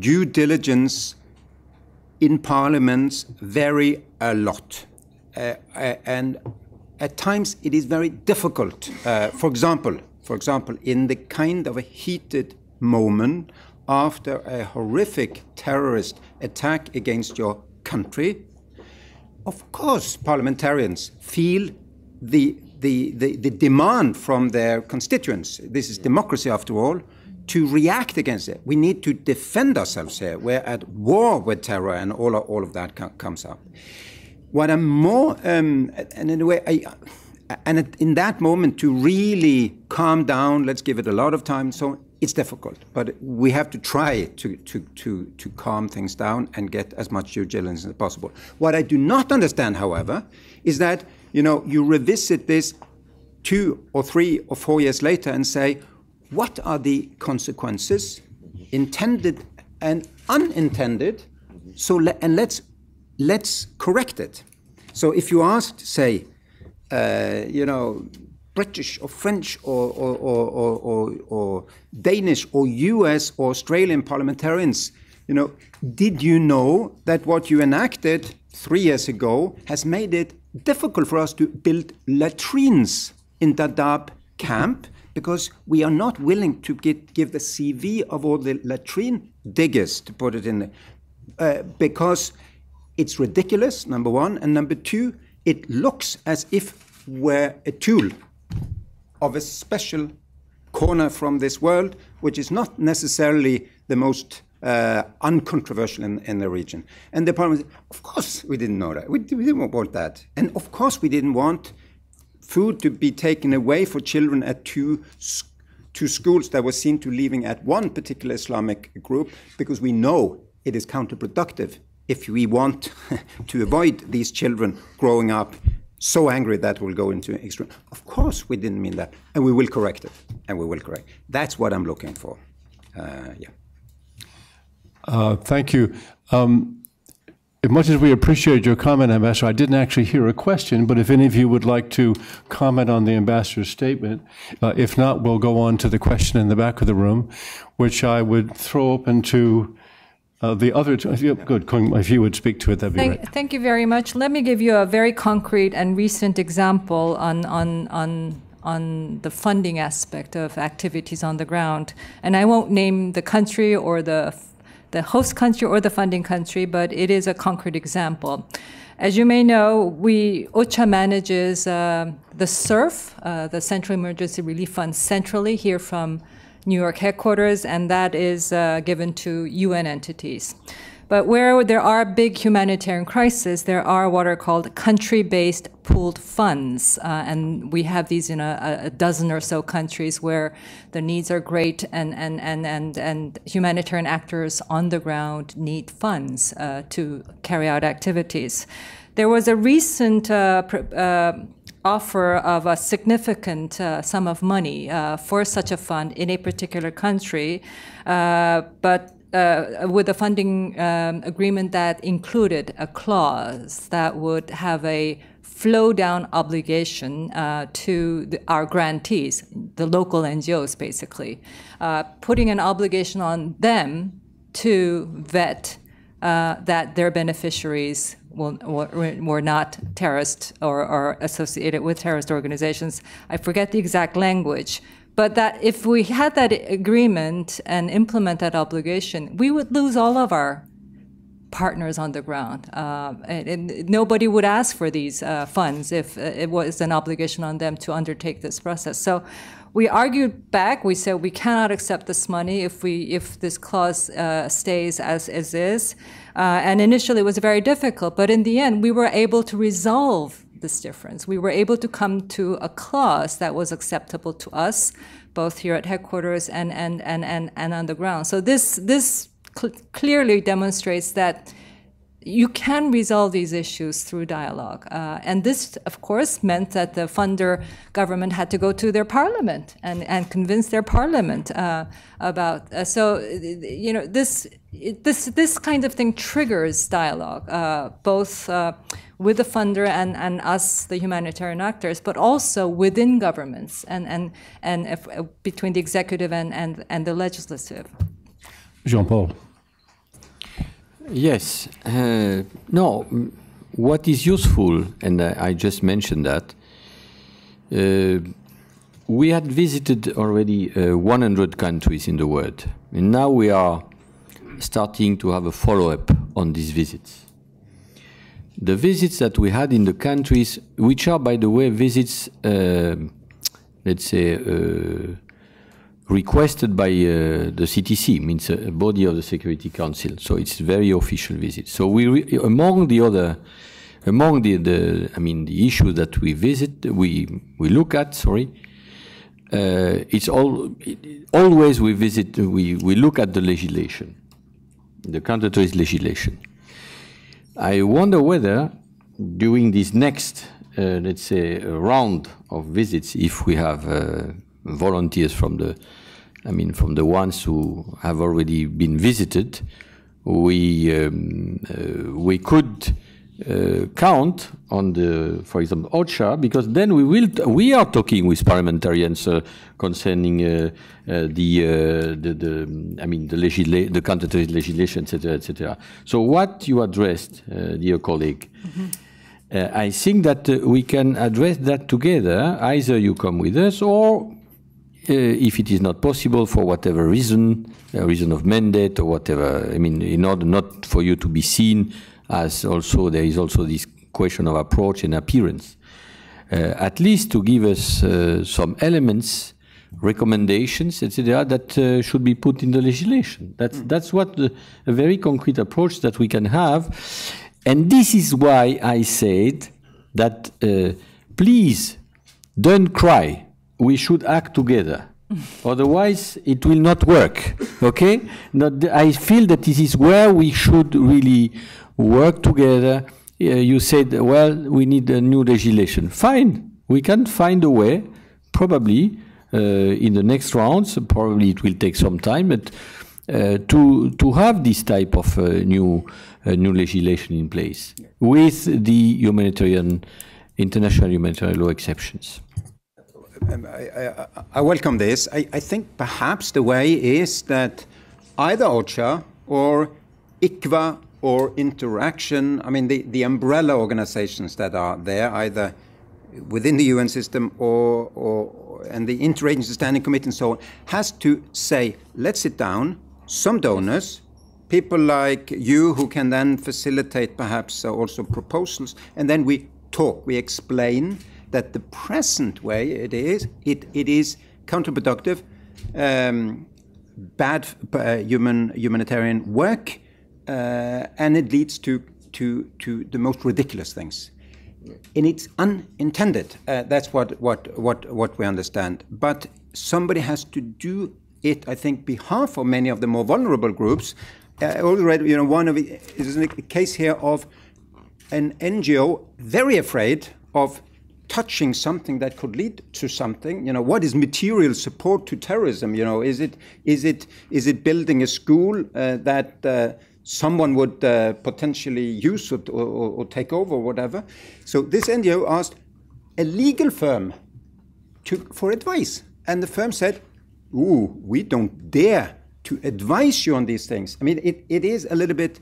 due diligence in parliaments vary a lot, and at times it is very difficult. For example, in the kind of a heated moment after a horrific terrorist attack against your country, of course parliamentarians feel the demand from their constituents, this is democracy after all, to react against it. We need to defend ourselves here. We're at war with terror, and all of that comes up. What I'm more, and in a way, and in that moment to really calm down, let's give it a lot of time, so it's difficult, but we have to try to calm things down and get as much due diligence as possible. What I do not understand, however, is that, you know, you revisit this 2 or 3 or 4 years later and say, what are the consequences, intended and unintended, so let's correct it. So if you asked, say, you know, British or French or Danish or US or Australian parliamentarians, you know, did you know that what you enacted 3 years ago has made it difficult for us to build latrines in Dadaab camp, because we are not willing to give the CV of all the latrine diggers, to put it in there, because it's ridiculous, number one, and number two, it looks as if we're a tool of a special corner from this world, which is not necessarily the most uncontroversial in the region. And the problem is, of course we didn't know that. We didn't want that. And of course we didn't want food to be taken away for children at two schools that were seen to leaving at one particular Islamic group, because we know it is counterproductive if we want to avoid these children growing up so angry that will go into extreme. Of course we didn't mean that, and we will correct it, and we will correct. That's what I'm looking for. Thank you. As much as we appreciate your comment, Ambassador, I didn't actually hear a question, but if any of you would like to comment on the Ambassador's statement, if not, we'll go on to the question in the back of the room, which I would throw open to the other two. Good, if you would speak to it, that'd be great. Thank you very much. Let me give you a very concrete and recent example on the funding aspect of activities on the ground. And I won't name the country or the host country or the funding country, but it is a concrete example. As you may know, OCHA manages the CERF, the Central Emergency Relief Fund, centrally here from New York headquarters, and that is given to UN entities. But where there are big humanitarian crises, there are what are called country-based pooled funds. And we have these in a dozen or so countries where the needs are great and humanitarian actors on the ground need funds to carry out activities. There was a recent offer of a significant sum of money for such a fund in a particular country, but with a funding agreement that included a clause that would have a flow-down obligation to our grantees, the local NGOs basically, putting an obligation on them to vet that their beneficiaries were not terrorist or associated with terrorist organizations. I forget the exact language. But that if we had that agreement and implement that obligation, we would lose all of our partners on the ground. And nobody would ask for these funds if it was an obligation on them to undertake this process. So we argued back. We said we cannot accept this money if this clause stays as is. And initially it was very difficult, but in the end we were able to resolve this difference. We were able to come to a clause that was acceptable to us, both here at headquarters and on the ground. So this clearly demonstrates that you can resolve these issues through dialogue. And this, of course, meant that the funder government had to go to their parliament and convince their parliament about. So, you know, this kind of thing triggers dialogue, both with the funder and us, the humanitarian actors, but also within governments and between the executive and the legislative. Jean-Paul. Yes. No, what is useful, and I just mentioned that, we had visited already 100 countries in the world, and now we are starting to have a follow-up on these visits. The visits that we had in the countries, which are, by the way, visits, let's say, requested by the CTC, means a body of the Security Council, so it's very official visit. So we, among the issues that we visit, we look at. Sorry, it's all always we visit. We look at the legislation, the counter-terrorism legislation. I wonder whether during this next, let's say, round of visits, if we have volunteers from the, from the ones who have already been visited, we could count on the, for example, OCHA, because then we are talking with parliamentarians concerning the counter-terrorism legislation, etc., etc. So what you addressed, dear colleague. Mm-hmm. I think that we can address that together. Either you come with us, or if it is not possible for whatever reason, a reason of mandate or whatever, in order not for you to be seen as also, there is also this question of approach and appearance. At least to give us some elements recommendations, etc., that should be put in the legislation. That's what a very concrete approach that we can have. And this is why I said that please don't cry. We should act together. Otherwise, it will not work. Okay? I feel that this is where we should really work together. You said, well, we need a new legislation. Fine. We can find a way, probably, in the next rounds. Probably it will take some time, but to have this type of new legislation in place with the international humanitarian law exceptions. I welcome this. I think perhaps the way is that either OCHA or ICVA or Interaction, I mean the umbrella organizations that are there, either within the UN system and the Interagency Standing Committee and so on, has to say, let's sit down, some donors, people like you who can then facilitate perhaps also proposals, and then we talk, we explain that the present way it is counterproductive, bad humanitarian work, and it leads to the most ridiculous things. And it's unintended. That's what we understand. But somebody has to do it, I think, behalf of many of the more vulnerable groups. Already, you know, one of it is a case here of an NGO very afraid of touching something that could lead to something. You know, what is material support to terrorism? You know, is it building a school that someone would potentially use it or take over or whatever. So this NGO asked a legal firm for advice. And the firm said, ooh, we don't dare to advise you on these things. I mean, it is a little bit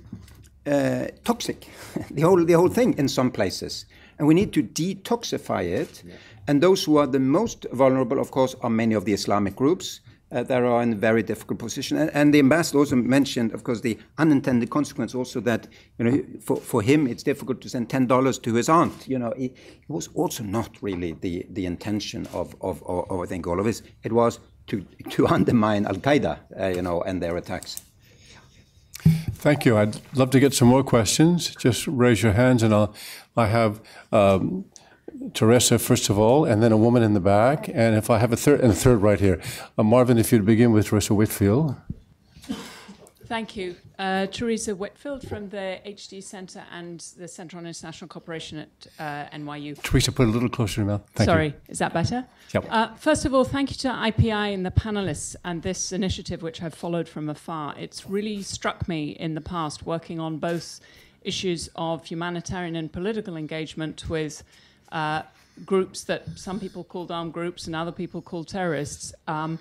toxic, the whole thing in some places. And we need to detoxify it. Yeah. And those who are the most vulnerable, of course, are many of the Islamic groups. That are in a very difficult position. And the ambassador also mentioned, of course, the unintended consequence also that, you know, for him it's difficult to send $10 to his aunt. You know, it was also not really the intention of I think all of this. It was to undermine Al-Qaeda, you know, and their attacks. Thank you. I'd love to get some more questions. Just raise your hands and I have Teresa, first of all, and then a woman in the back, and if I have a third right here. Marvin, if you'd begin with Teresa Whitfield. Thank you. Teresa Whitfield from the HD Center and the Center on International Cooperation at NYU. Teresa, put it a little closer to your mouth. Sorry, is that better? Yep. First of all, thank you to IPI and the panelists and this initiative, which I've followed from afar. It's really struck me in the past, working on both issues of humanitarian and political engagement with groups that some people called armed groups and other people called terrorists, and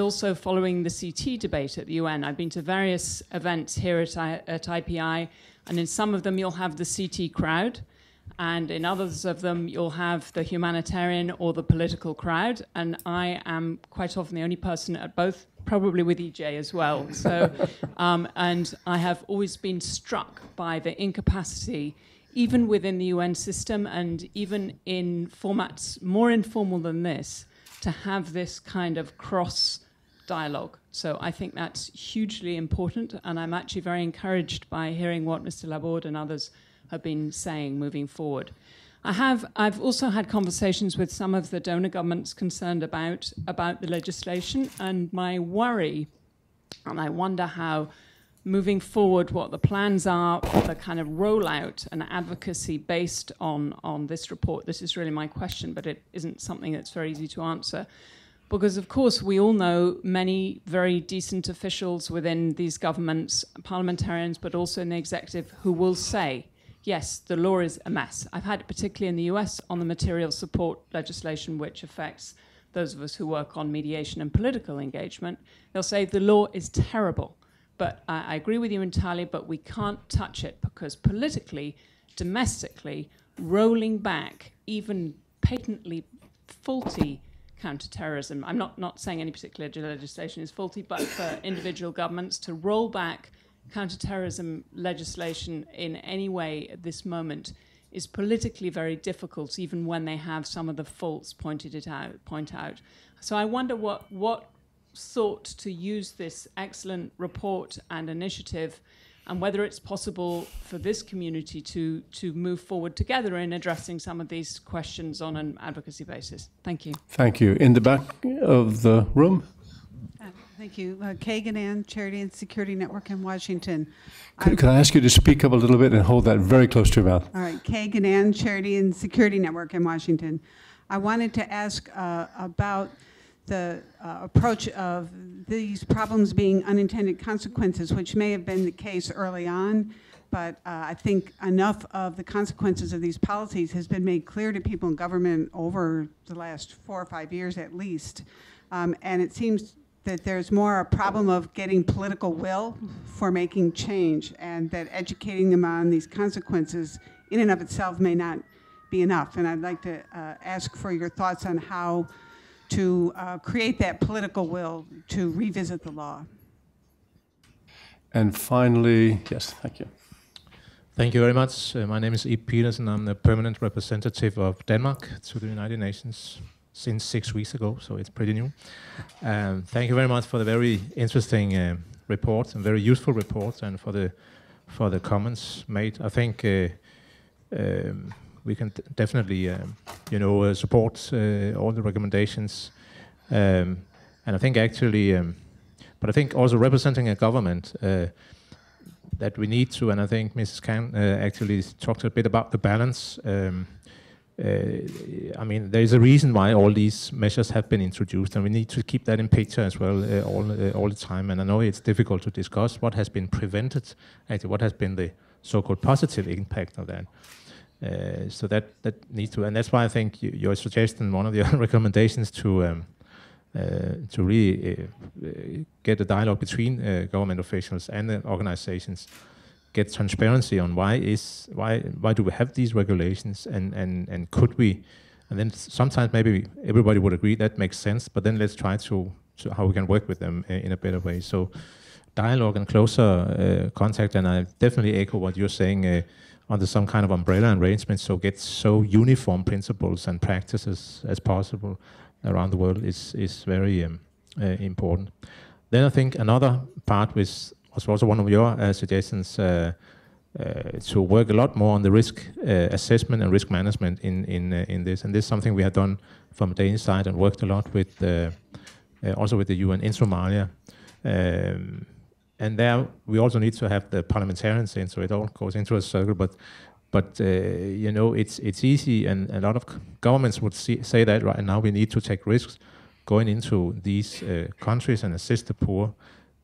also following the CT debate at the UN. I've been to various events here at IPI, and in some of them you'll have the CT crowd, and in others of them you'll have the humanitarian or the political crowd, and I am quite often the only person at both, probably with EJ as well. So, and I have always been struck by the incapacity, even within the UN system and even in formats more informal than this, to have this kind of cross dialogue. So I think that's hugely important, and I'm actually very encouraged by hearing what Mr. Laborde and others have been saying moving forward. I've also had conversations with some of the donor governments concerned about the legislation, and my worry, and I wonder how moving forward, what the plans are, the kind of rollout and advocacy based on this report. This is really my question, but it isn't something that's very easy to answer. Because, of course, we all know many very decent officials within these governments, parliamentarians, but also in the executive, who will say, yes, the law is a mess. I've had it particularly in the US on the material support legislation, which affects those of us who work on mediation and political engagement. They'll say the law is terrible. But I agree with you entirely, but we can't touch it because politically, domestically, rolling back even patently faulty counterterrorism, I'm not saying any particular legislation is faulty, but for individual governments to roll back counterterrorism legislation in any way at this moment is politically very difficult, even when they have some of the faults pointed out. So I wonder what sought to use this excellent report and initiative, and whether it's possible for this community to move forward together in addressing some of these questions on an advocacy basis. Thank you. Thank you. In the back of the room. Thank you. Kagan Ann, Charity and Security Network in Washington. Could I ask you to speak up a little bit and hold that very close to your mouth? All right. Kagan Ann, Charity and Security Network in Washington. I wanted to ask about the approach of these problems being unintended consequences, which may have been the case early on, but I think enough of the consequences of these policies has been made clear to people in government over the last 4 or 5 years at least. And it seems that there's more a problem of getting political will for making change, and that educating them on these consequences in and of itself may not be enough. And I'd like to ask for your thoughts on how to create that political will to revisit the law. And finally, yes, thank you. Thank you very much. My name is Ib Petersen. I'm the permanent representative of Denmark to the United Nations since 6 weeks ago, so it's pretty new. Thank you very much for the very interesting report, and very useful report, and for the comments made. I think we can definitely, support all the recommendations, and I think actually, but I think also representing a government that we need to, and I think Mrs. Kang actually talked a bit about the balance. I mean, there is a reason why all these measures have been introduced, and we need to keep that in picture as well all the time. And I know it's difficult to discuss what has been prevented, actually what has been the so-called positive impact of that. So that needs to, and that's why I think your suggestion, one of your recommendations, to really get a dialogue between government officials and the organizations, get transparency on why do we have these regulations, and could we, and then sometimes maybe everybody would agree that makes sense, but then let's try to how we can work with them in a better way. So dialogue and closer contact, and I definitely echo what you're saying. Under some kind of umbrella arrangement, so get so uniform principles and practices as possible around the world is very important. Then I think another part was also one of your suggestions to work a lot more on the risk assessment and risk management in this, and this is something we have done from the Danish side and worked a lot with also with the UN in Somalia. And there we also need to have the parliamentarians in, so it all goes into a circle. But it's easy, and a lot of governments would say that right now we need to take risks going into these countries and assist the poor.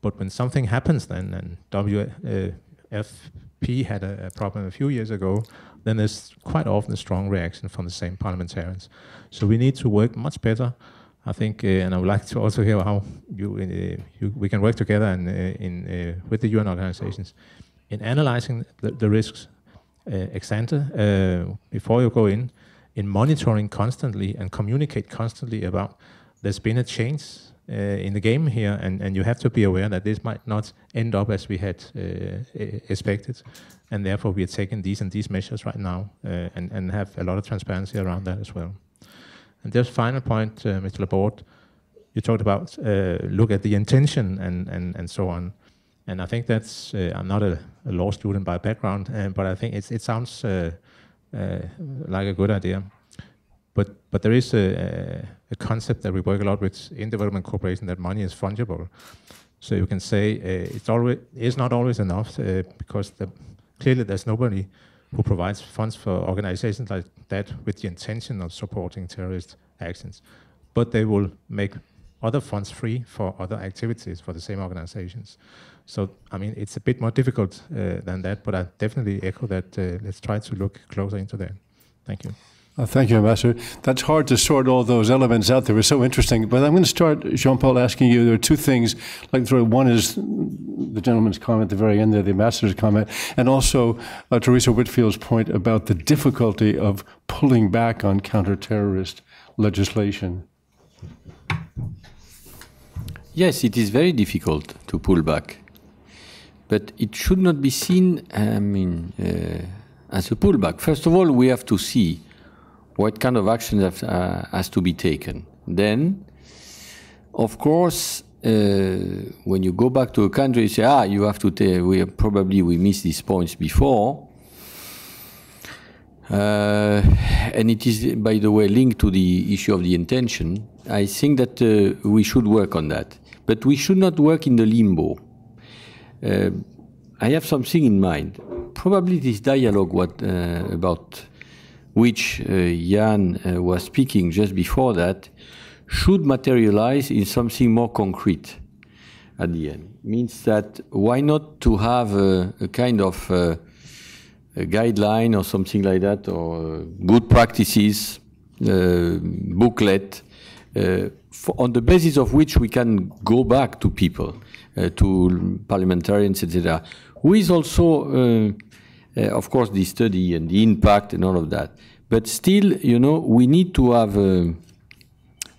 But when something happens, then, and WFP had a problem a few years ago, then there's quite often a strong reaction from the same parliamentarians. So we need to work much better, I think, and I would like to also hear how we can work together and with the UN organizations in analyzing the risks ex ante before you go in monitoring constantly and communicate constantly about there's been a change in the game here, and you have to be aware that this might not end up as we had expected, and therefore we are taking these and these measures right now and have a lot of transparency around that as well. And just final point, Mr. Laborde, you talked about look at the intention and so on, and I think that's I'm not a law student by background, but I think it sounds like a good idea. But there is a concept that we work a lot with in development cooperation, that money is fungible. So you can say it's not always enough because clearly there's nobody who provides funds for organizations like that with the intention of supporting terrorist actions. But they will make other funds free for other activities for the same organizations. So, I mean, it's a bit more difficult than that, but I definitely echo that. Let's try to look closer into that. Thank you. Thank you, Ambassador. That's hard to sort all those elements out. They were so interesting. But I'm going to start, Jean-Paul, asking you, there are two things. Like, one is the gentleman's comment at the very end there, the Ambassador's comment, and also Teresa Whitfield's point about the difficulty of pulling back on counter-terrorist legislation. Yes, it is very difficult to pull back. But it should not be seen, I mean, as a pullback. First of all, we have to see what kind of action has to be taken. Then, of course, when you go back to a country, you say, ah, you have to tell, we probably missed these points before. And it is, by the way, linked to the issue of the intention. I think that we should work on that. But we should not work in the limbo. I have something in mind. Probably this dialogue about which Jan was speaking just before that should materialize in something more concrete at the end. Means that why not to have a kind of a guideline or something like that, or good practices, booklet, on the basis of which we can go back to people, to parliamentarians, etc. With also, of course, the study and the impact and all of that. But still, you know, we need to have, and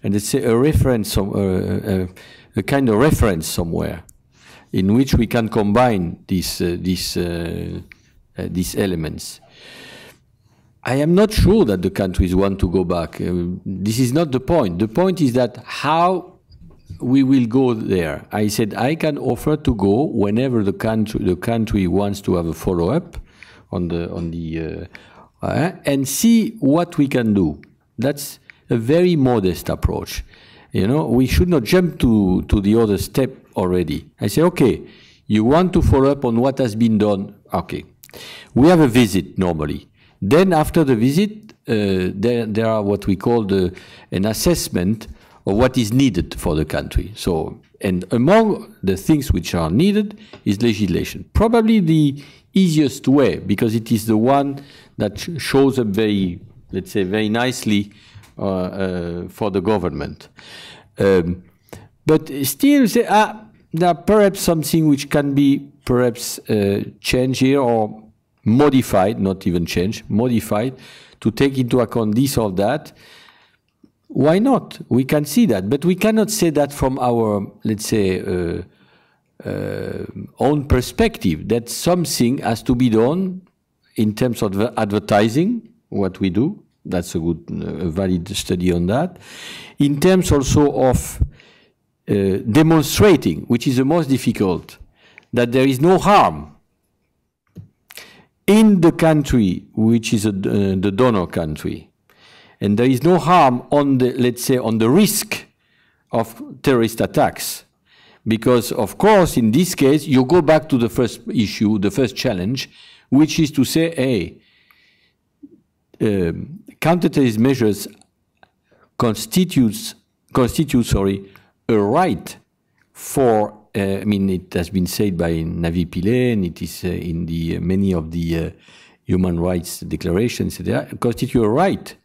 let's say, a reference, a kind of reference somewhere, in which we can combine these elements. I am not sure that the countries want to go back. This is not the point. The point is that how we will go there. I said I can offer to go whenever the country wants to have a follow-up on the and see what we can do. That's a very modest approach. You know, we should not jump to the other step already. I say, okay, you want to follow up on what has been done. Okay. We have a visit normally. Then after the visit, there are what we call an assessment of what is needed for the country. So, and among the things which are needed is legislation. Probably the easiest way, because it is the one that shows up very, let's say, very nicely for the government. But still, say, ah, there are perhaps something which can be perhaps changed here or modified, not even changed, modified to take into account this or that. Why not? We can see that, but we cannot say that from our, let's say, own perspective, that something has to be done in terms of advertising what we do. That's a good, valid study on that. In terms also of demonstrating, which is the most difficult, that there is no harm in the country which is the donor country, and there is no harm on the, let's say, on the risk of terrorist attacks, because of course in this case you go back to the first issue, the first challenge, which is to say, hey, counterterrorist measures constitute a right for, I mean, it has been said by Navi Pillay, and it is in the many of the human rights declarations, that constitute a right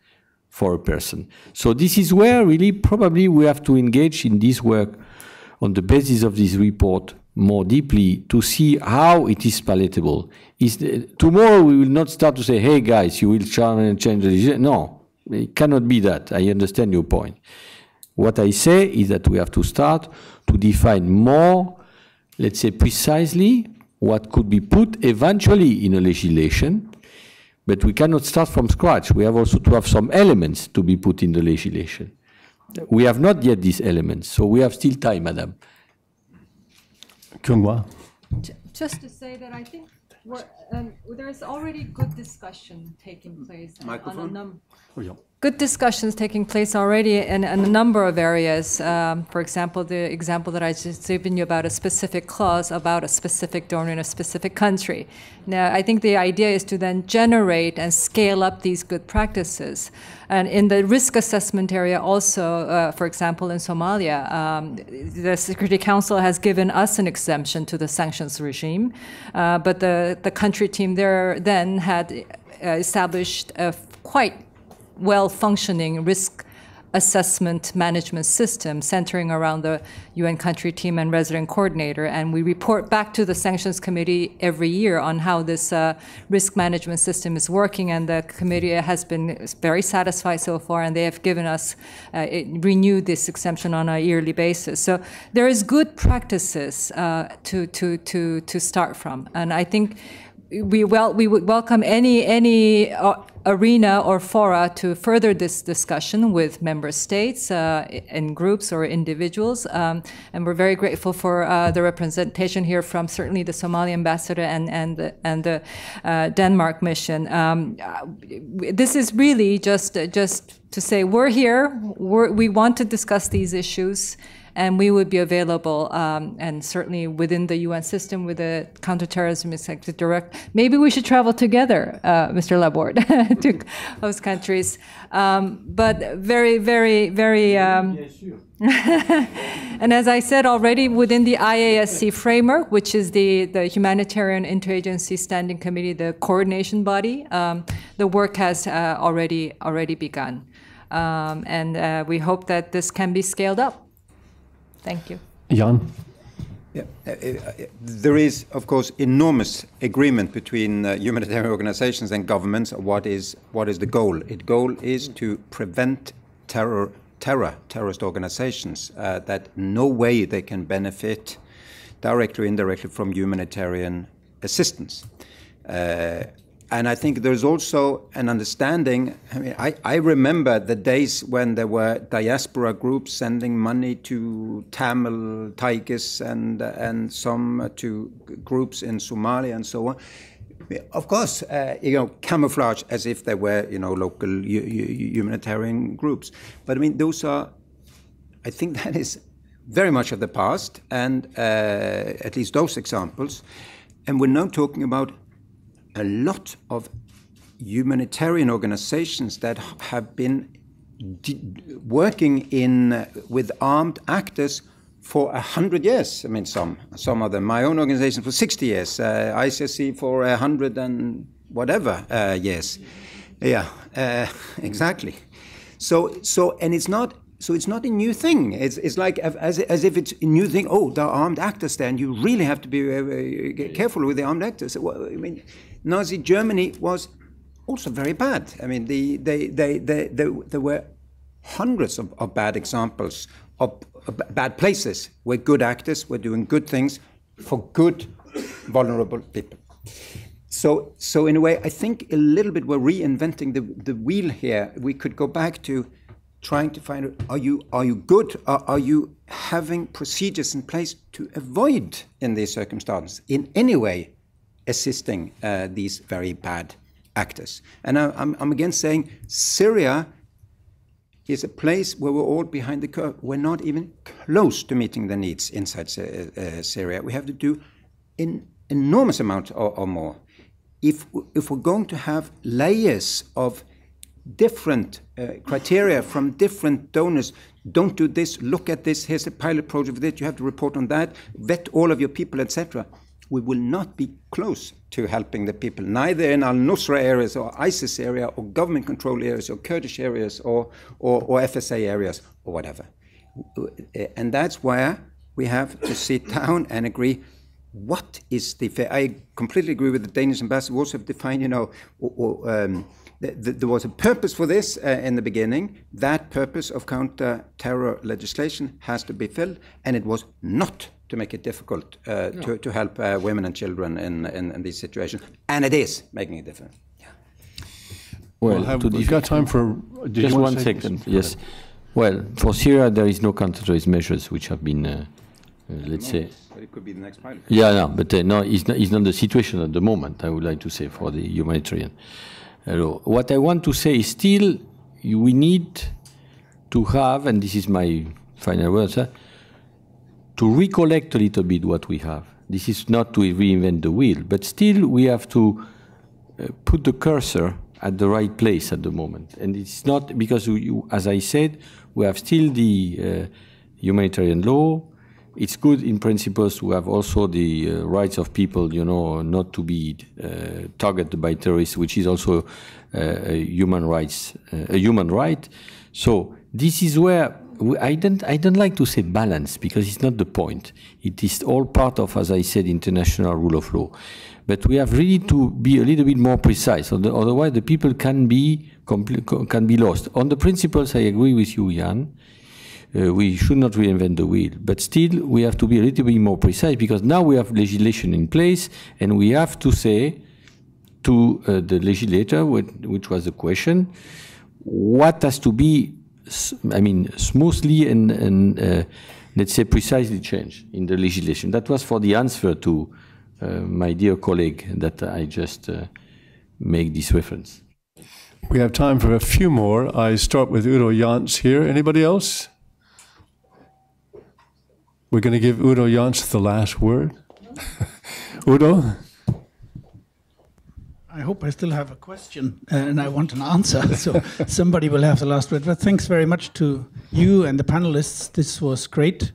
for a person. So this is where really probably we have to engage in this work on the basis of this report more deeply to see how it is palatable. Tomorrow we will not start to say, hey guys, you will change the decision. No, it cannot be that. I understand your point. What I say is that we have to start to define more, let's say, precisely what could be put eventually in a legislation, but we cannot start from scratch. We have also to have some elements to be put in the legislation. We have not yet these elements, so we have still time, Madam. Kyung-Wha. Just to say that I think there is already good discussion taking place Good discussions taking place already in a number of areas. For example, the example that I just given you about a specific clause about a specific donor in a specific country. Now, I think the idea is to then generate and scale up these good practices. And in the risk assessment area also, for example, in Somalia, the Security Council has given us an exemption to the sanctions regime, but the country team there then had established a quite well-functioning risk assessment management system centering around the UN country team and resident coordinator. And we report back to the Sanctions Committee every year on how this risk management system is working. And the committee has been very satisfied so far, and they have given us, renewed this exemption on a yearly basis. So there is good practices to start from. And I think we would welcome any arena or fora to further this discussion with member states and groups or individuals. And we're very grateful for the representation here from certainly the Somali ambassador and the Denmark mission. This is really just to say we're here. We want to discuss these issues. And we would be available, and certainly within the UN system, with the counterterrorism executive director. Maybe we should travel together, Mr. Laborde, to host countries. But very, very, very. Yes, sure. And as I said already, within the IASC framework, which is the Humanitarian Interagency Standing Committee, the coordination body, the work has already begun, and we hope that this can be scaled up. Thank you. Jan? Yeah, there is, of course, enormous agreement between humanitarian organizations and governments on what is the goal. The goal is to prevent terrorist organizations, that no way they can benefit directly or indirectly from humanitarian assistance. And I think there's also an understanding. I mean, I remember the days when there were diaspora groups sending money to Tamil Tigers and some to groups in Somalia and so on. Of course, camouflage as if they were, local humanitarian groups. But I mean, those are, I think that is very much of the past, and at least those examples. And we're now talking about a lot of humanitarian organizations that have been working with armed actors for 100 years. I mean, some of them. My own organization for 60 years, ICC for 100 and whatever years. Yeah, exactly. So and it's not. So it's not a new thing. It's like as if it's a new thing. Oh, there are armed actors there, and you really have to be careful with the armed actors. Well, I mean, Nazi Germany was also very bad. I mean, there were hundreds of bad examples of bad places where good actors were doing good things for good, vulnerable people. So in a way, I think a little bit we're reinventing the wheel here. We could go back to trying to find out, are you good? Are you having procedures in place to avoid, in these circumstances, in any way, assisting these very bad actors? And I'm again saying Syria is a place where we're all behind the curve. We're not even close to meeting the needs inside Syria. We have to do an enormous amount or more. If we're going to have layers of different criteria from different donors. Don't do this, look at this, here's a pilot project for this, you have to report on that, vet all of your people, etc. We will not be close to helping the people, neither in al-Nusra areas or ISIS area or government-controlled areas or Kurdish areas or FSA areas or whatever. And that's where we have to sit down and agree what is the fair. I completely agree with the Danish ambassador. We also have defined, there was a purpose for this in the beginning. That purpose of counter-terror legislation has to be filled, and it was not to make it difficult to help women and children in these situations, and it is making a difference. Yeah. Well, you've got time for just 1 second. Yes. Well, for Syria, there is no counter-terrorism measures which have been, let's say. But it could be the next pilot. Yeah, no, but no, it's not the situation at the moment. I would like to say for the humanitarian. What I want to say is still we need to have, and this is my final words, to recollect a little bit what we have. This is not to reinvent the wheel, but still we have to put the cursor at the right place at the moment. And it's not because, as I said, we have still the humanitarian law. It's good in principles to have also the rights of people, not to be targeted by terrorists, which is also a human right. So this is where I don't like to say balance, because it's not the point. It is all part of, as I said, international rule of law. But we have really to be a little bit more precise. Otherwise, the people can be lost. On the principles, I agree with you, Jan. We should not reinvent the wheel, but still we have to be a little bit more precise, because now we have legislation in place and we have to say to the legislator, which was the question, what has to be, I mean, smoothly and let's say precisely changed in the legislation. That was for the answer to my dear colleague that I just make this reference. We have time for a few more. I start with Udo Jans here. Anybody else? We're going to give Udo Jans the last word. Udo? I hope I still have a question and I want an answer, so somebody will have the last word. But thanks very much to you and the panelists. This was great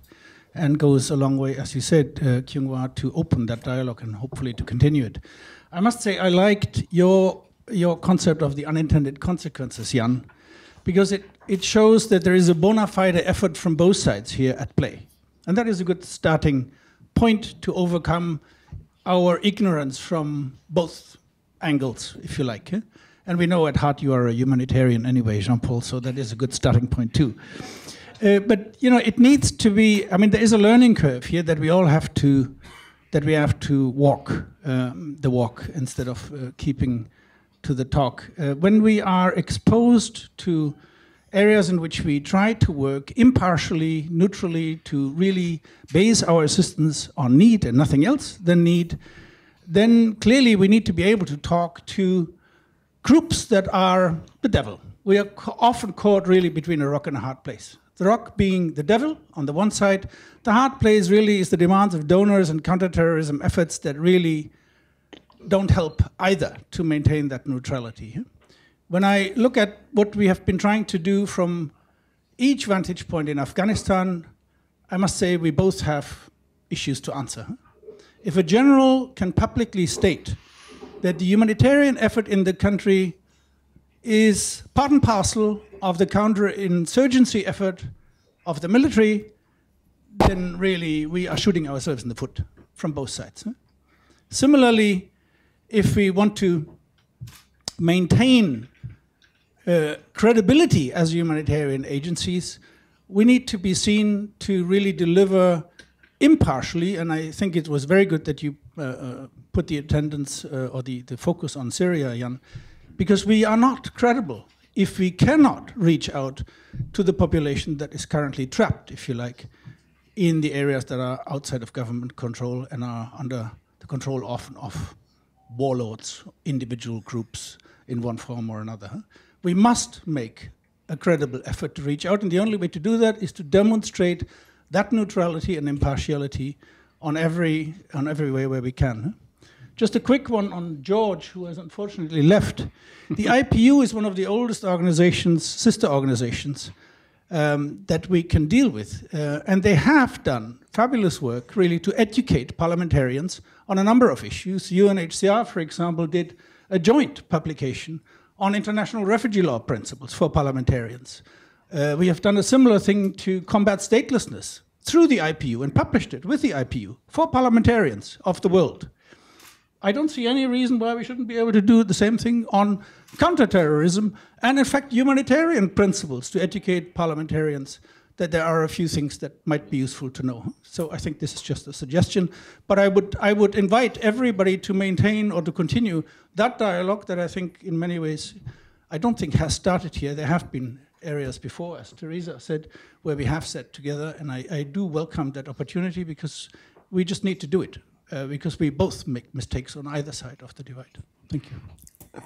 and goes a long way, as you said, Kyung-Wha, to open that dialogue and hopefully to continue it. I must say I liked your concept of the unintended consequences, Jan, because it shows that there is a bona fide effort from both sides here at play. And that is a good starting point to overcome our ignorance from both angles, if you like. Eh? And we know at heart you are a humanitarian anyway, Jean-Paul, so that is a good starting point too. But you know, it needs to be, I mean, there is a learning curve here that we all have to, that we have to walk the walk instead of keeping to the talk. When we are exposed to areas in which we try to work impartially, neutrally, to really base our assistance on need and nothing else than need, then clearly we need to be able to talk to groups that are the devil. We are often caught really between a rock and a hard place. The rock being the devil on the one side, the hard place really is the demands of donors and counterterrorism efforts that really don't help either to maintain that neutrality. When I look at what we have been trying to do from each vantage point in Afghanistan, I must say we both have issues to answer. If a general can publicly state that the humanitarian effort in the country is part and parcel of the counterinsurgency effort of the military, then really we are shooting ourselves in the foot from both sides. Similarly, if we want to maintain credibility as humanitarian agencies, we need to be seen to really deliver impartially, and I think it was very good that you put the attendance or the focus on Syria, Jan, because we are not credible if we cannot reach out to the population that is currently trapped, if you like, in the areas that are outside of government control and are under the control often of warlords, individual groups in one form or another. We must make a credible effort to reach out, and the only way to do that is to demonstrate that neutrality and impartiality on every way where we can. Just a quick one on George, who has unfortunately left. The IPU is one of the oldest organizations, sister organizations, that we can deal with. And they have done fabulous work, really, to educate parliamentarians on a number of issues. UNHCR, for example, did a joint publication on international refugee law principles for parliamentarians. We have done a similar thing to combat statelessness through the IPU and published it with the IPU for parliamentarians of the world. I don't see any reason why we shouldn't be able to do the same thing on counterterrorism and, in fact, humanitarian principles to educate parliamentarians that there are a few things that might be useful to know. So I think this is just a suggestion, but I would invite everybody to maintain or to continue that dialogue that I think in many ways I don't think has started here. There have been areas before, as Teresa said, where we have sat together, and I do welcome that opportunity because we just need to do it, because we both make mistakes on either side of the divide. Thank you.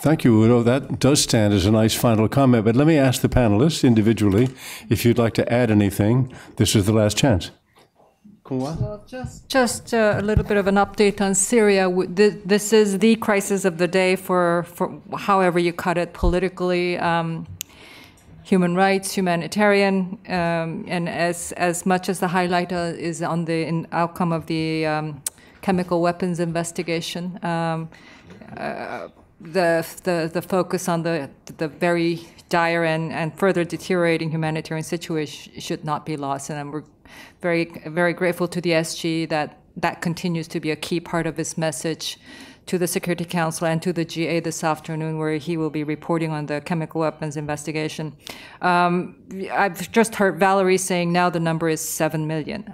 Thank you, Udo. That does stand as a nice final comment, but let me ask the panelists individually if you'd like to add anything. This is the last chance. Well, just a little bit of an update on Syria. This is the crisis of the day for however you cut it politically. Human rights, humanitarian, and as much as the highlight is on the outcome of the chemical weapons investigation, the focus on the very dire and further deteriorating humanitarian situation should not be lost. And we're very, very grateful to the SG that continues to be a key part of his message to the Security Council and to the GA this afternoon, where he will be reporting on the chemical weapons investigation. I've just heard Valerie saying now the number is 7 million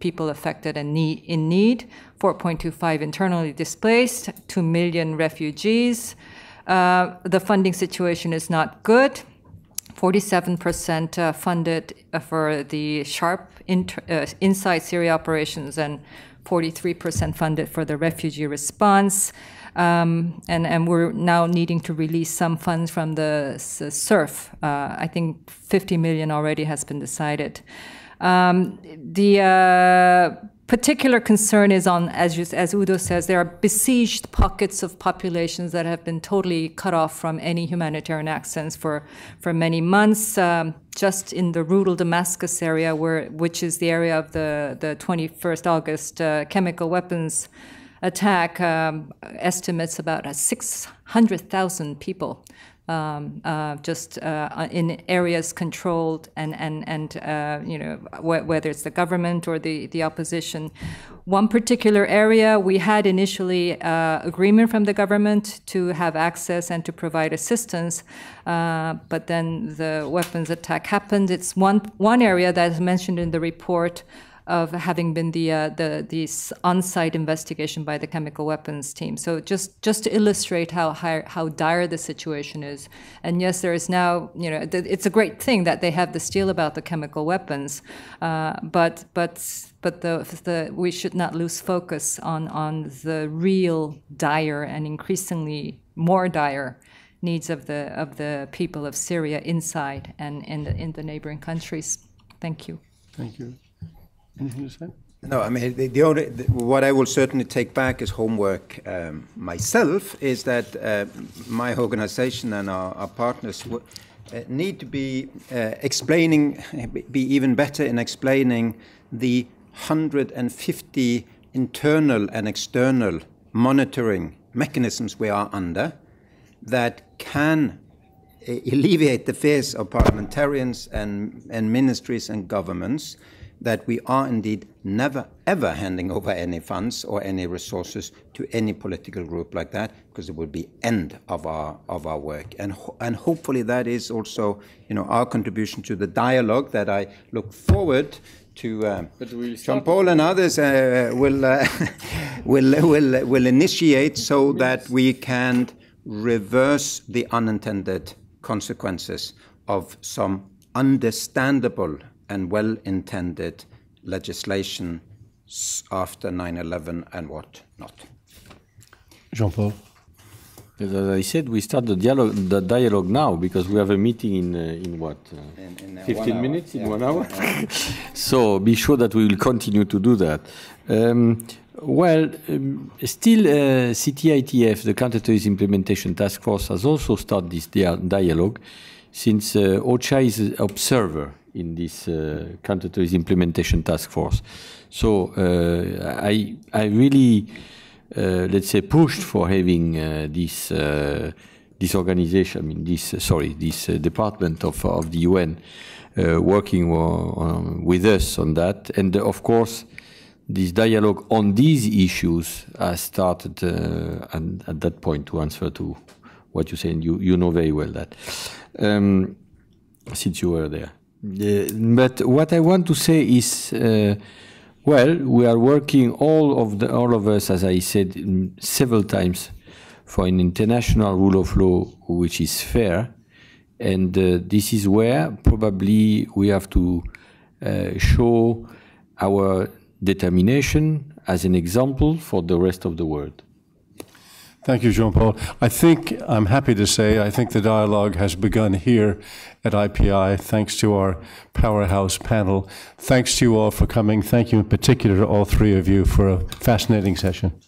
people affected and in need, 4.25 internally displaced, 2 million refugees. The funding situation is not good. 47% funded for the SHARP inside Syria operations and 43% funded for the refugee response. And we're now needing to release some funds from the CERF. I think 50 million already has been decided. Particular concern is on, as Udo says, there are besieged pockets of populations that have been totally cut off from any humanitarian access for many months. Just in the rural Damascus area, which is the area of the 21st August chemical weapons attack, estimates about 600,000 people in areas controlled whether it's the government or the opposition. One particular area, we had initially agreement from the government to have access and to provide assistance, but then the weapons attack happened. It's one area that is mentioned in the report of having been the on-site investigation by the chemical weapons team. So just to illustrate how dire the situation is, and yes, there is now, you know, it's a great thing that they have this deal about the chemical weapons, but we should not lose focus on the real dire and increasingly more dire needs of the people of Syria inside and in the neighboring countries. Thank you. Thank you. Anything to say? No, I mean, what I will certainly take back as homework myself is that my organization and our partners need to be even better in explaining the 150 internal and external monitoring mechanisms we are under that can alleviate the fears of parliamentarians and ministries and governments, that we are indeed never, ever handing over any funds or any resources to any political group like that, because it would be end of our work. And hopefully that is also, you know, our contribution to the dialogue that I look forward to. Jean-Paul and others will initiate, so that we can reverse the unintended consequences of some understandable and well-intended legislation after 9/11 and what not. Jean-Paul? As I said, we start the dialogue now, because we have a meeting in what? In 15 minutes? Yeah. In 1 hour? Yeah. So be sure that we will continue to do that. CTITF, the Counterterrorism Implementation Task Force, has also started this dialogue, since OCHA is an observer in this counterterrorism implementation task force. So I really, let's say, pushed for having this organization, I mean, this department of the UN working with us on that. And of course, this dialogue on these issues started at that point, to answer to what you say, and you know very well that, since you were there. But what I want to say is, we are working, all of us, as I said several times, for an international rule of law which is fair, and this is where probably we have to show our determination as an example for the rest of the world. Thank you, Jean-Paul. I'm happy to say, I think the dialogue has begun here at IPI, thanks to our powerhouse panel. Thanks to you all for coming. Thank you in particular to all three of you for a fascinating session.